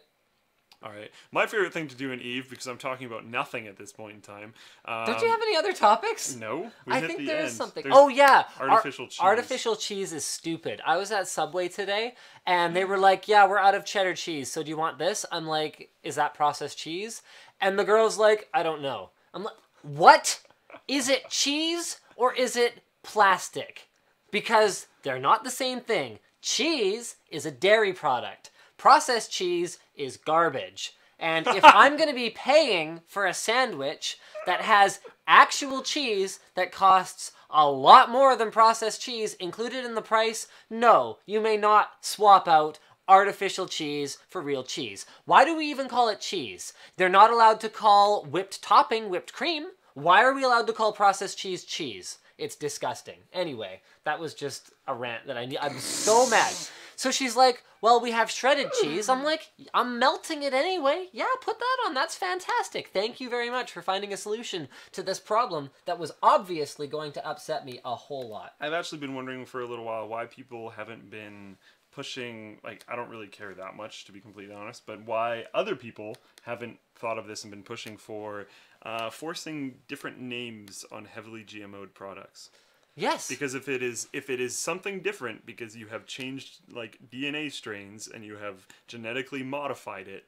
All right. My favorite thing to do in Eve, because I'm talking about nothing at this point in time. Um, Don't you have any other topics? No. I think the there end. is something. There's oh, yeah. Artificial Ar cheese. Artificial cheese is stupid. I was at Subway today, and they were like, yeah, we're out of cheddar cheese, so do you want this? I'm like, is that processed cheese? And the girl's like, I don't know. I'm like, what? Is it cheese or is it plastic? Because they're not the same thing. Cheese is a dairy product. Processed cheese is garbage. And if I'm going to be paying for a sandwich that has actual cheese that costs a lot more than processed cheese included in the price, no, you may not swap out artificial cheese for real cheese. Why do we even call it cheese? They're not allowed to call whipped topping whipped cream. Why are we allowed to call processed cheese cheese? It's disgusting. Anyway, that was just a rant that I need. I'm so mad. So she's like, well, we have shredded cheese. I'm like, I'm melting it anyway. Yeah, put that on. That's fantastic. Thank you very much for finding a solution to this problem that was obviously going to upset me a whole lot. I've actually been wondering for a little while why people haven't been pushing, like, I don't really care that much, to be completely honest, but why other people haven't thought of this and been pushing for uh, forcing different names on heavily G M O'd products. Yes. Because if it is if it is something different, because you have changed like D N A strains and you have genetically modified it,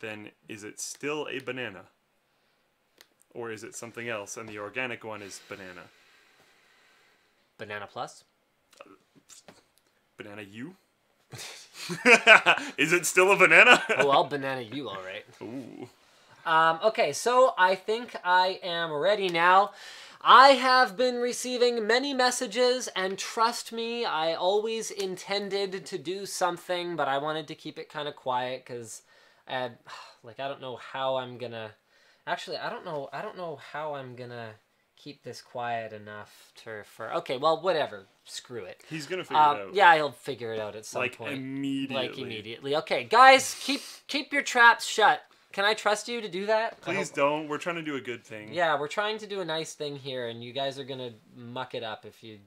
then is it still a banana? Or is it something else? And the organic one is banana. Banana plus? Uh, banana U? Is it still a banana? Oh, I'll banana U, all right. Ooh. Um, okay, so I think I am ready now. I have been receiving many messages, and trust me, I always intended to do something, but I wanted to keep it kind of quiet because, uh, like, I don't know how I'm gonna. Actually, I don't know. I don't know how I'm gonna keep this quiet enough to for. Okay, well, whatever. Screw it. He's gonna figure um, it out. Yeah, he'll figure it out at some like point. Like immediately. Like immediately. Okay, guys, keep keep your traps shut. Can I trust you to do that? Please don't. We're trying to do a good thing. Yeah, we're trying to do a nice thing here, and you guys are going to muck it up if you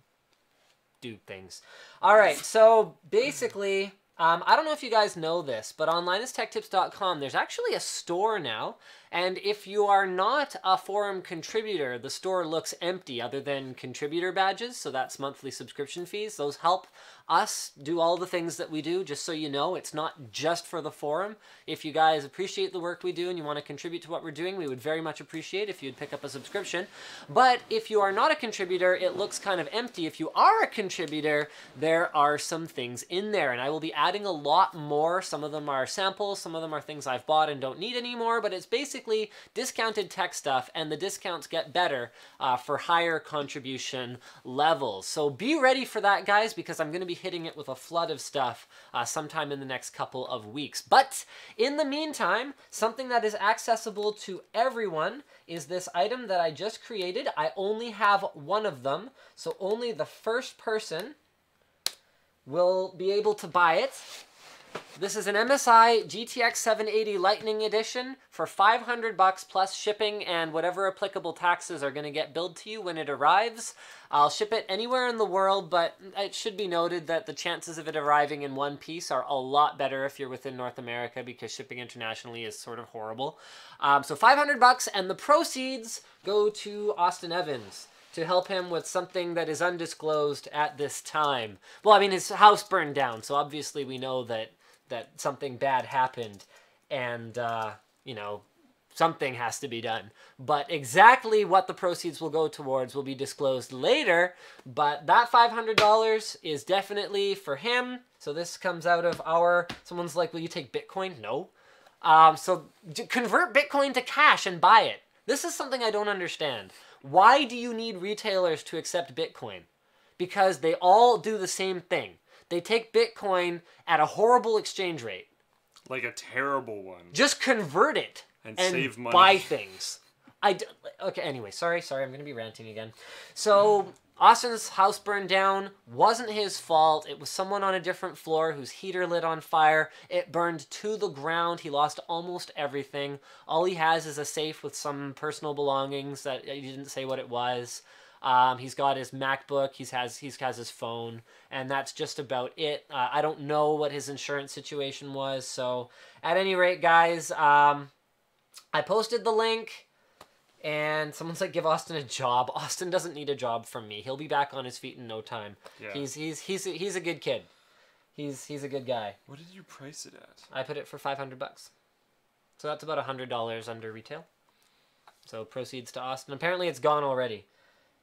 do things. All right, so basically, um, I don't know if you guys know this, but on Linus Tech Tips dot com, there's actually a store now, and if you are not a forum contributor, the store looks empty other than contributor badges, so that's monthly subscription fees. Those help us do all the things that we do, just so you know. It's not just for the forum. If you guys appreciate the work we do and you want to contribute to what we're doing, we would very much appreciate if you'd pick up a subscription. But if you are not a contributor, it looks kind of empty. If you are a contributor, there are some things in there, and I will be adding a lot more. Some of them are samples, some of them are things I've bought and don't need anymore, but it's basically discounted tech stuff, and the discounts get better uh, for higher contribution levels. So be ready for that, guys, because I'm going to be hitting it with a flood of stuff uh, sometime in the next couple of weeks. But in the meantime, something that is accessible to everyone is this item that I just created. I only have one of them, so only the first person will be able to buy it. This is an M S I G T X seven eighty Lightning Edition for five hundred bucks plus shipping and whatever applicable taxes are going to get billed to you when it arrives. I'll ship it anywhere in the world, but it should be noted that the chances of it arriving in one piece are a lot better if you're within North America, because shipping internationally is sort of horrible. Um, so five hundred bucks, and the proceeds go to Austin Evans to help him with something that is undisclosed at this time. Well, I mean, his house burned down, so obviously we know that that something bad happened, and, uh, you know, something has to be done. But exactly what the proceeds will go towards will be disclosed later, but that five hundred dollars is definitely for him. So this comes out of our, someone's like, will you take Bitcoin? No. Um, so convert Bitcoin to cash and buy it. This is something I don't understand. Why do you need retailers to accept Bitcoin? Because they all do the same thing. They take Bitcoin at a horrible exchange rate. Like a terrible one. Just convert it and, and save money. Buy things. I d okay, anyway, sorry, sorry, I'm going to be ranting again. So, Austin's house burned down. Wasn't his fault. It was someone on a different floor whose heater lit on fire. It burned to the ground. He lost almost everything. All he has is a safe with some personal belongings that he didn't say what it was. Um, he's got his MacBook, he's has, he's has his phone, and that's just about it. Uh, I don't know what his insurance situation was, so at any rate, guys, um, I posted the link, and someone's like, give Austin a job. Austin doesn't need a job from me. He'll be back on his feet in no time. Yeah. He's, he's, he's, he's, a, he's a good kid. He's, he's a good guy. What did you price it at? I put it for five hundred bucks. So that's about one hundred dollars under retail. So proceeds to Austin. Apparently it's gone already.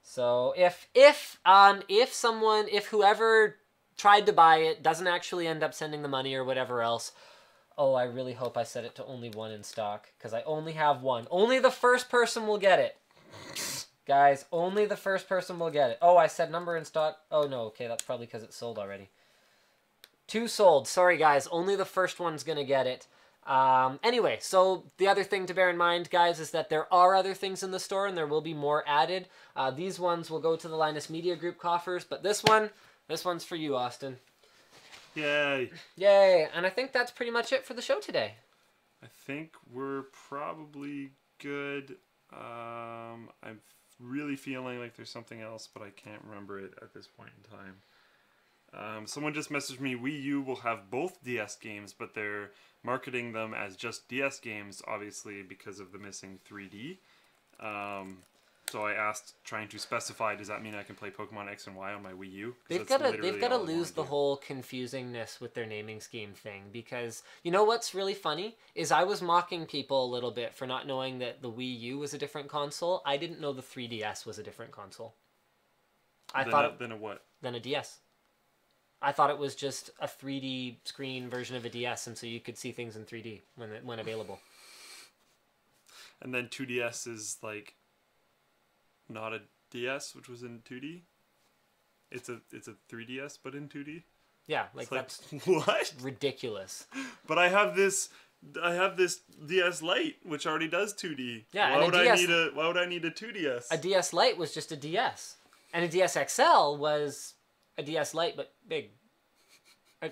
So if if um if someone if whoever tried to buy it doesn't actually end up sending the money or whatever else, oh, I really hope I set it to only one in stock, because I only have one. Only the first person will get it. Guys, only the first person will get it. Oh, I said number in stock. Oh no, okay, that's probably because it's sold already. Two sold. Sorry guys, only the first one's gonna get it. Um, anyway, so the other thing to bear in mind, guys, is that there are other things in the store and there will be more added. Uh, these ones will go to the Linus Media Group coffers, but this one, this one's for you, Austin. Yay. Yay. And I think that's pretty much it for the show today. I think we're probably good. Um, I'm really feeling like there's something else, but I can't remember it at this point in time. Um, someone just messaged me, Wii U will have both D S games, but they're marketing them as just D S games, obviously, because of the missing three D. Um, so I asked, trying to specify, does that mean I can play Pokemon X and Y on my Wii U? They've got to they've got to lose the whole confusingness with their naming scheme thing, because you know what's really funny is I was mocking people a little bit for not knowing that the Wii U was a different console. I didn't know the three D S was a different console. I then thought a, it, then a what? Then a D S. I thought it was just a three D screen version of a D S, and so you could see things in three D when when available. And then two D S is like not a D S, which was in two D. It's a it's a three D S, but in two D. Yeah, like, like that's what ridiculous. But I have this I have this D S Lite, which already does two D. Yeah, why would I need a why would I need a two D S? A D S Lite was just a D S, and a D S X L was a D S Lite, but big.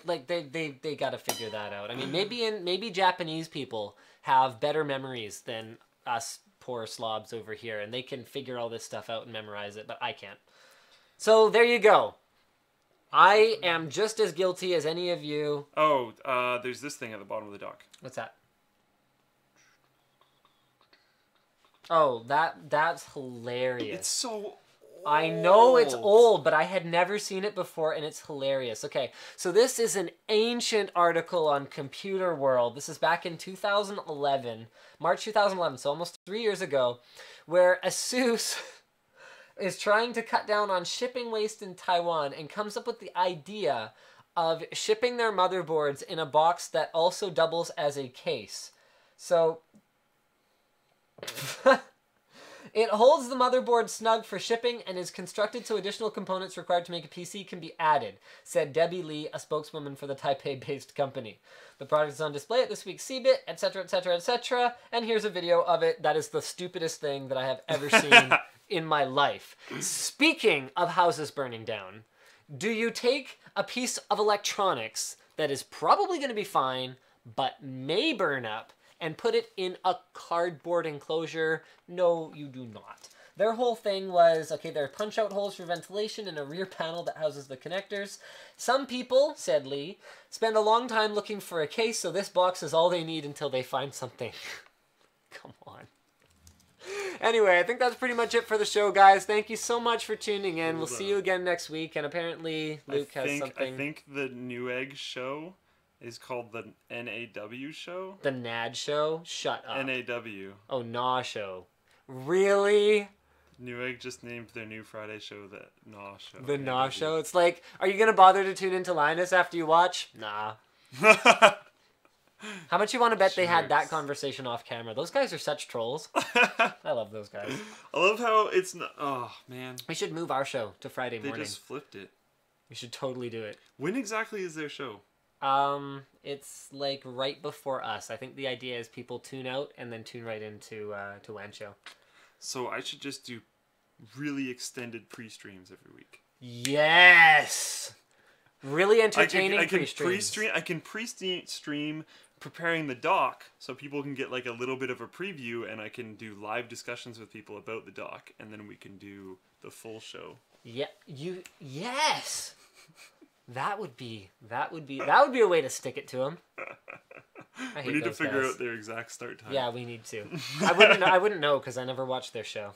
Like they they they gotta figure that out. I mean, maybe in maybe Japanese people have better memories than us poor slobs over here, and they can figure all this stuff out and memorize it, but I can't. So there you go. I am just as guilty as any of you. Oh, uh, there's this thing at the bottom of the dock. What's that? Oh, that that's hilarious. It's so. I know it's old, but I had never seen it before, and it's hilarious. Okay, so this is an ancient article on Computer World. This is back in two thousand eleven, March two thousand eleven, so almost three years ago, where ASUS is trying to cut down on shipping waste in Taiwan and comes up with the idea of shipping their motherboards in a box that also doubles as a case. So... It holds the motherboard snug for shipping and is constructed so additional components required to make a P C can be added, said Debbie Lee, a spokeswoman for the Taipei-based company. The product is on display at this week's Seaboat, et cetera, et cetera, et cetera, and here's a video of it. That is the stupidest thing that I have ever seen in my life. Speaking of houses burning down, do you take a piece of electronics that is probably going to be fine but may burn up and put it in a cardboard enclosure? No, you do not. Their whole thing was, okay, there are punch-out holes for ventilation and a rear panel that houses the connectors. Some people, said Lee, spend a long time looking for a case, so this box is all they need until they find something. Come on. Anyway, I think that's pretty much it for the show, guys. Thank you so much for tuning in. We'll see you again next week, and apparently Luke I has think, something. I think the Newegg show... is called the N A W show? The N A D show? Shut up. N A W. Oh, N A W show. Really? Newegg just named their new Friday show the N A W show. The N A W show? It's like, are you going to bother to tune into Linus after you watch? Nah. How much you want to bet Jerks. They had that conversation off camera? Those guys are such trolls. I love those guys. I love how it's not... Oh, man. We should move our show to Friday morning. They just flipped it. We should totally do it. When exactly is their show? Um, it's like right before us. I think the idea is people tune out and then tune right into uh, to WAN Show. So I should just do really extended pre-streams every week. Yes! Really entertaining pre-streams. I can pre-stream preparing the doc so people can get like a little bit of a preview, and I can do live discussions with people about the doc, and then we can do the full show. Yeah, you, yes! That would be, that would be, that would be a way to stick it to them. I hate we need those to figure guys. Out their exact start time. Yeah, we need to. I wouldn't, I wouldn't know because I never watched their show.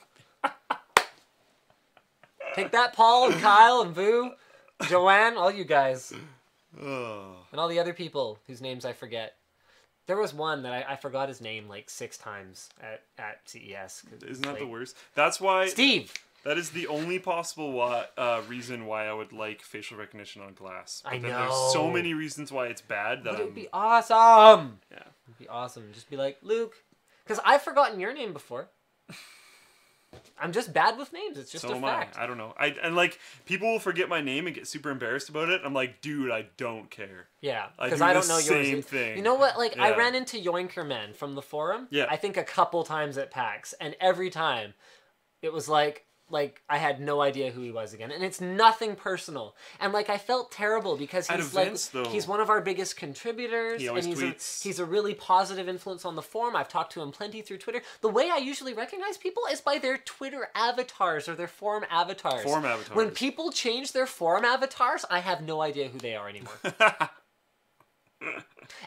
Take that, Paul and Kyle and Vu, Joanne, all you guys, oh. and all the other people whose names I forget. There was one that I, I forgot his name like six times at at C E S. Isn't that like, the worst? That's why Steve. That is the only possible why, uh, reason why I would like facial recognition on glass. But I know. There's so many reasons why it's bad. That it would be awesome. Yeah. It would be awesome. Just be like, Luke. Because I've forgotten your name before. I'm just bad with names. It's just so a fact. So am I. I don't know. I, and like, people will forget my name and get super embarrassed about it. I'm like, dude, I don't care. Yeah. Because I, do I don't know yours. Same thing. You know what? Like, yeah. I ran into Yoinkerman from the forum. Yeah. I think a couple times at PAX. And every time, it was like... Like, I had no idea who he was again. And it's nothing personal. And, like, I felt terrible because he's, events, like, though. He's one of our biggest contributors. He always and he's tweets. A, he's a really positive influence on the forum. I've talked to him plenty through Twitter. The way I usually recognize people is by their Twitter avatars or their forum avatars. Forum avatars. When people change their forum avatars, I have no idea who they are anymore.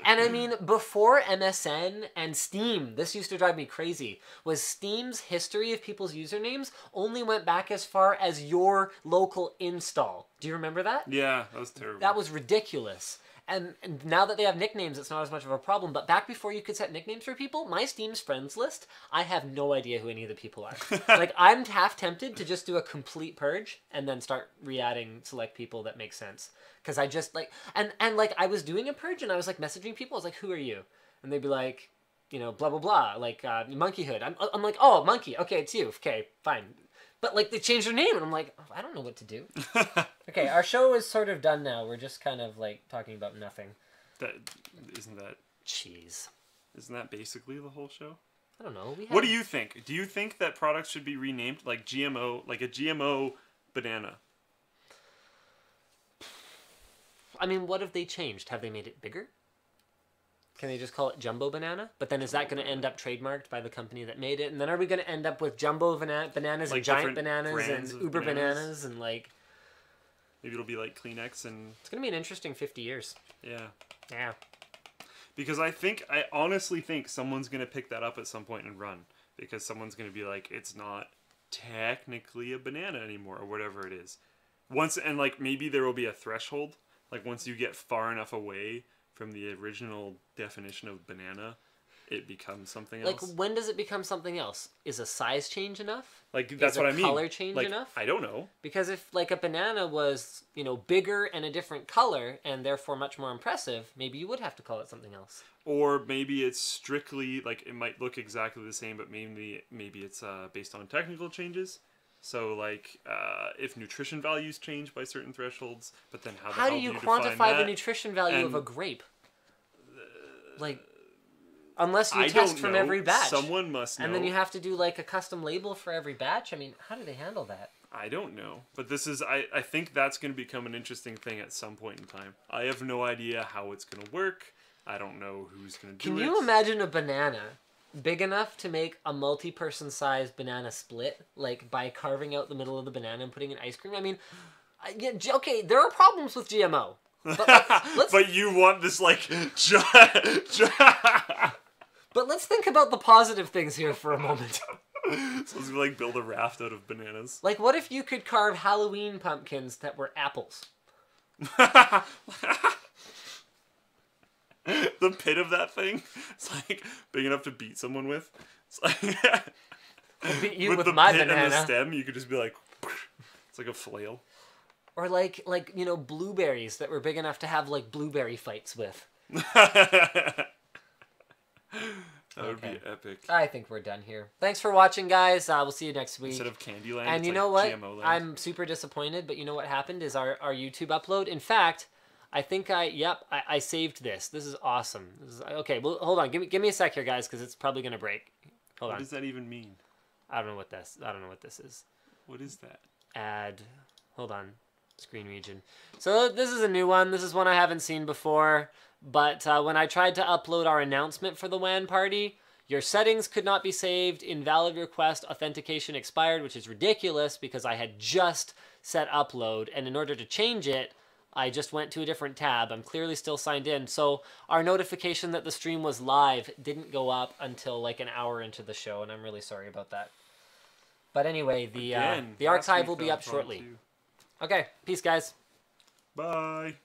And I mean, before M S N and Steam, this used to drive me crazy, was Steam's history of people's usernames only went back as far as your local install. Do you remember that? Yeah, that was terrible. That was ridiculous. And, and now that they have nicknames, it's not as much of a problem. But back before you could set nicknames for people, my Steam's friends list, I have no idea who any of the people are. Like, I'm half tempted to just do a complete purge and then start re-adding select people that make sense. Because I just, like, and, and, like, I was doing a purge and I was, like, messaging people. I was like, who are you? And they'd be like, you know, blah, blah, blah. Like, uh, Monkeyhood. I'm, I'm like, oh, Monkey. Okay, it's you. Okay, fine. But, like, they changed their name, and I'm like, oh, I don't know what to do. Okay, our show is sort of done now. We're just kind of, like, talking about nothing. That, isn't that... Jeez. Isn't that basically the whole show? I don't know. We have... What do you think? Do you think that products should be renamed, like, G M O, like a G M O banana? I mean, what have they changed? Have they made it bigger? Can they just call it Jumbo Banana? But then is that going to end up trademarked by the company that made it? And then are we going to end up with Jumbo bana Bananas like and Giant Bananas and Uber bananas. bananas and like... Maybe it'll be like Kleenex and... It's going to be an interesting fifty years. Yeah. Yeah. Because I think, I honestly think someone's going to pick that up at some point and run. Because someone's going to be like, it's not technically a banana anymore or whatever it is. Once, and like maybe there will be a threshold. Like once you get far enough away... From the original definition of banana, it becomes something else. Like, when does it become something else? Is a size change enough? Like, that's what I mean. Is a color change enough? I don't know. Because if, like, a banana was, you know, bigger and a different color, and therefore much more impressive, maybe you would have to call it something else. Or maybe it's strictly, like, it might look exactly the same, but mainly maybe it's uh, based on technical changes. So, like, uh, if nutrition values change by certain thresholds, but then how the hell do you define that? How do you quantify the nutrition value of a grape? Uh, like, unless you test from every batch. Someone must know. And then you have to do, like, a custom label for every batch? I mean, how do they handle that? I don't know. But this is, I, I think that's going to become an interesting thing at some point in time. I have no idea how it's going to work. I don't know who's going to do it. Can you imagine a banana... Big enough to make a multi-person size banana split, like by carving out the middle of the banana and putting in ice cream. I mean, I, yeah, okay, there are problems with G M O. But, let's, let's, but you want this, like... But let's think about the positive things here for a moment. So it's like build a raft out of bananas. Like, what if you could carve Halloween pumpkins that were apples? The pit of that thing, it's like big enough to beat someone with. It's like beat you with, with the my pit banana. And the stem, you could just be like, it's like a flail. Or like, like you know, blueberries that were big enough to have like blueberry fights with. That okay. would be epic. I think we're done here. Thanks for watching, guys. Uh, we'll see you next week. Instead of Candyland, and you know like what? I'm super disappointed, but you know what happened is our our YouTube upload. In fact. I think I, yep, I, I saved this. This is awesome. This is, okay, well, hold on. Give me, give me a sec here, guys, because it's probably going to break. Hold on. What does that even mean? I don't know what this, I don't know what this is. What is that? Add, hold on, screen region. So this is a new one. This is one I haven't seen before. But uh, when I tried to upload our announcement for the WAN party, your settings could not be saved, invalid request, authentication expired, which is ridiculous because I had just set upload. And in order to change it, I just went to a different tab. I'm clearly still signed in. So our notification that the stream was live didn't go up until like an hour into the show, and I'm really sorry about that. But anyway, the, Again, uh, the archive will be up shortly. Too. Okay, peace, guys. Bye.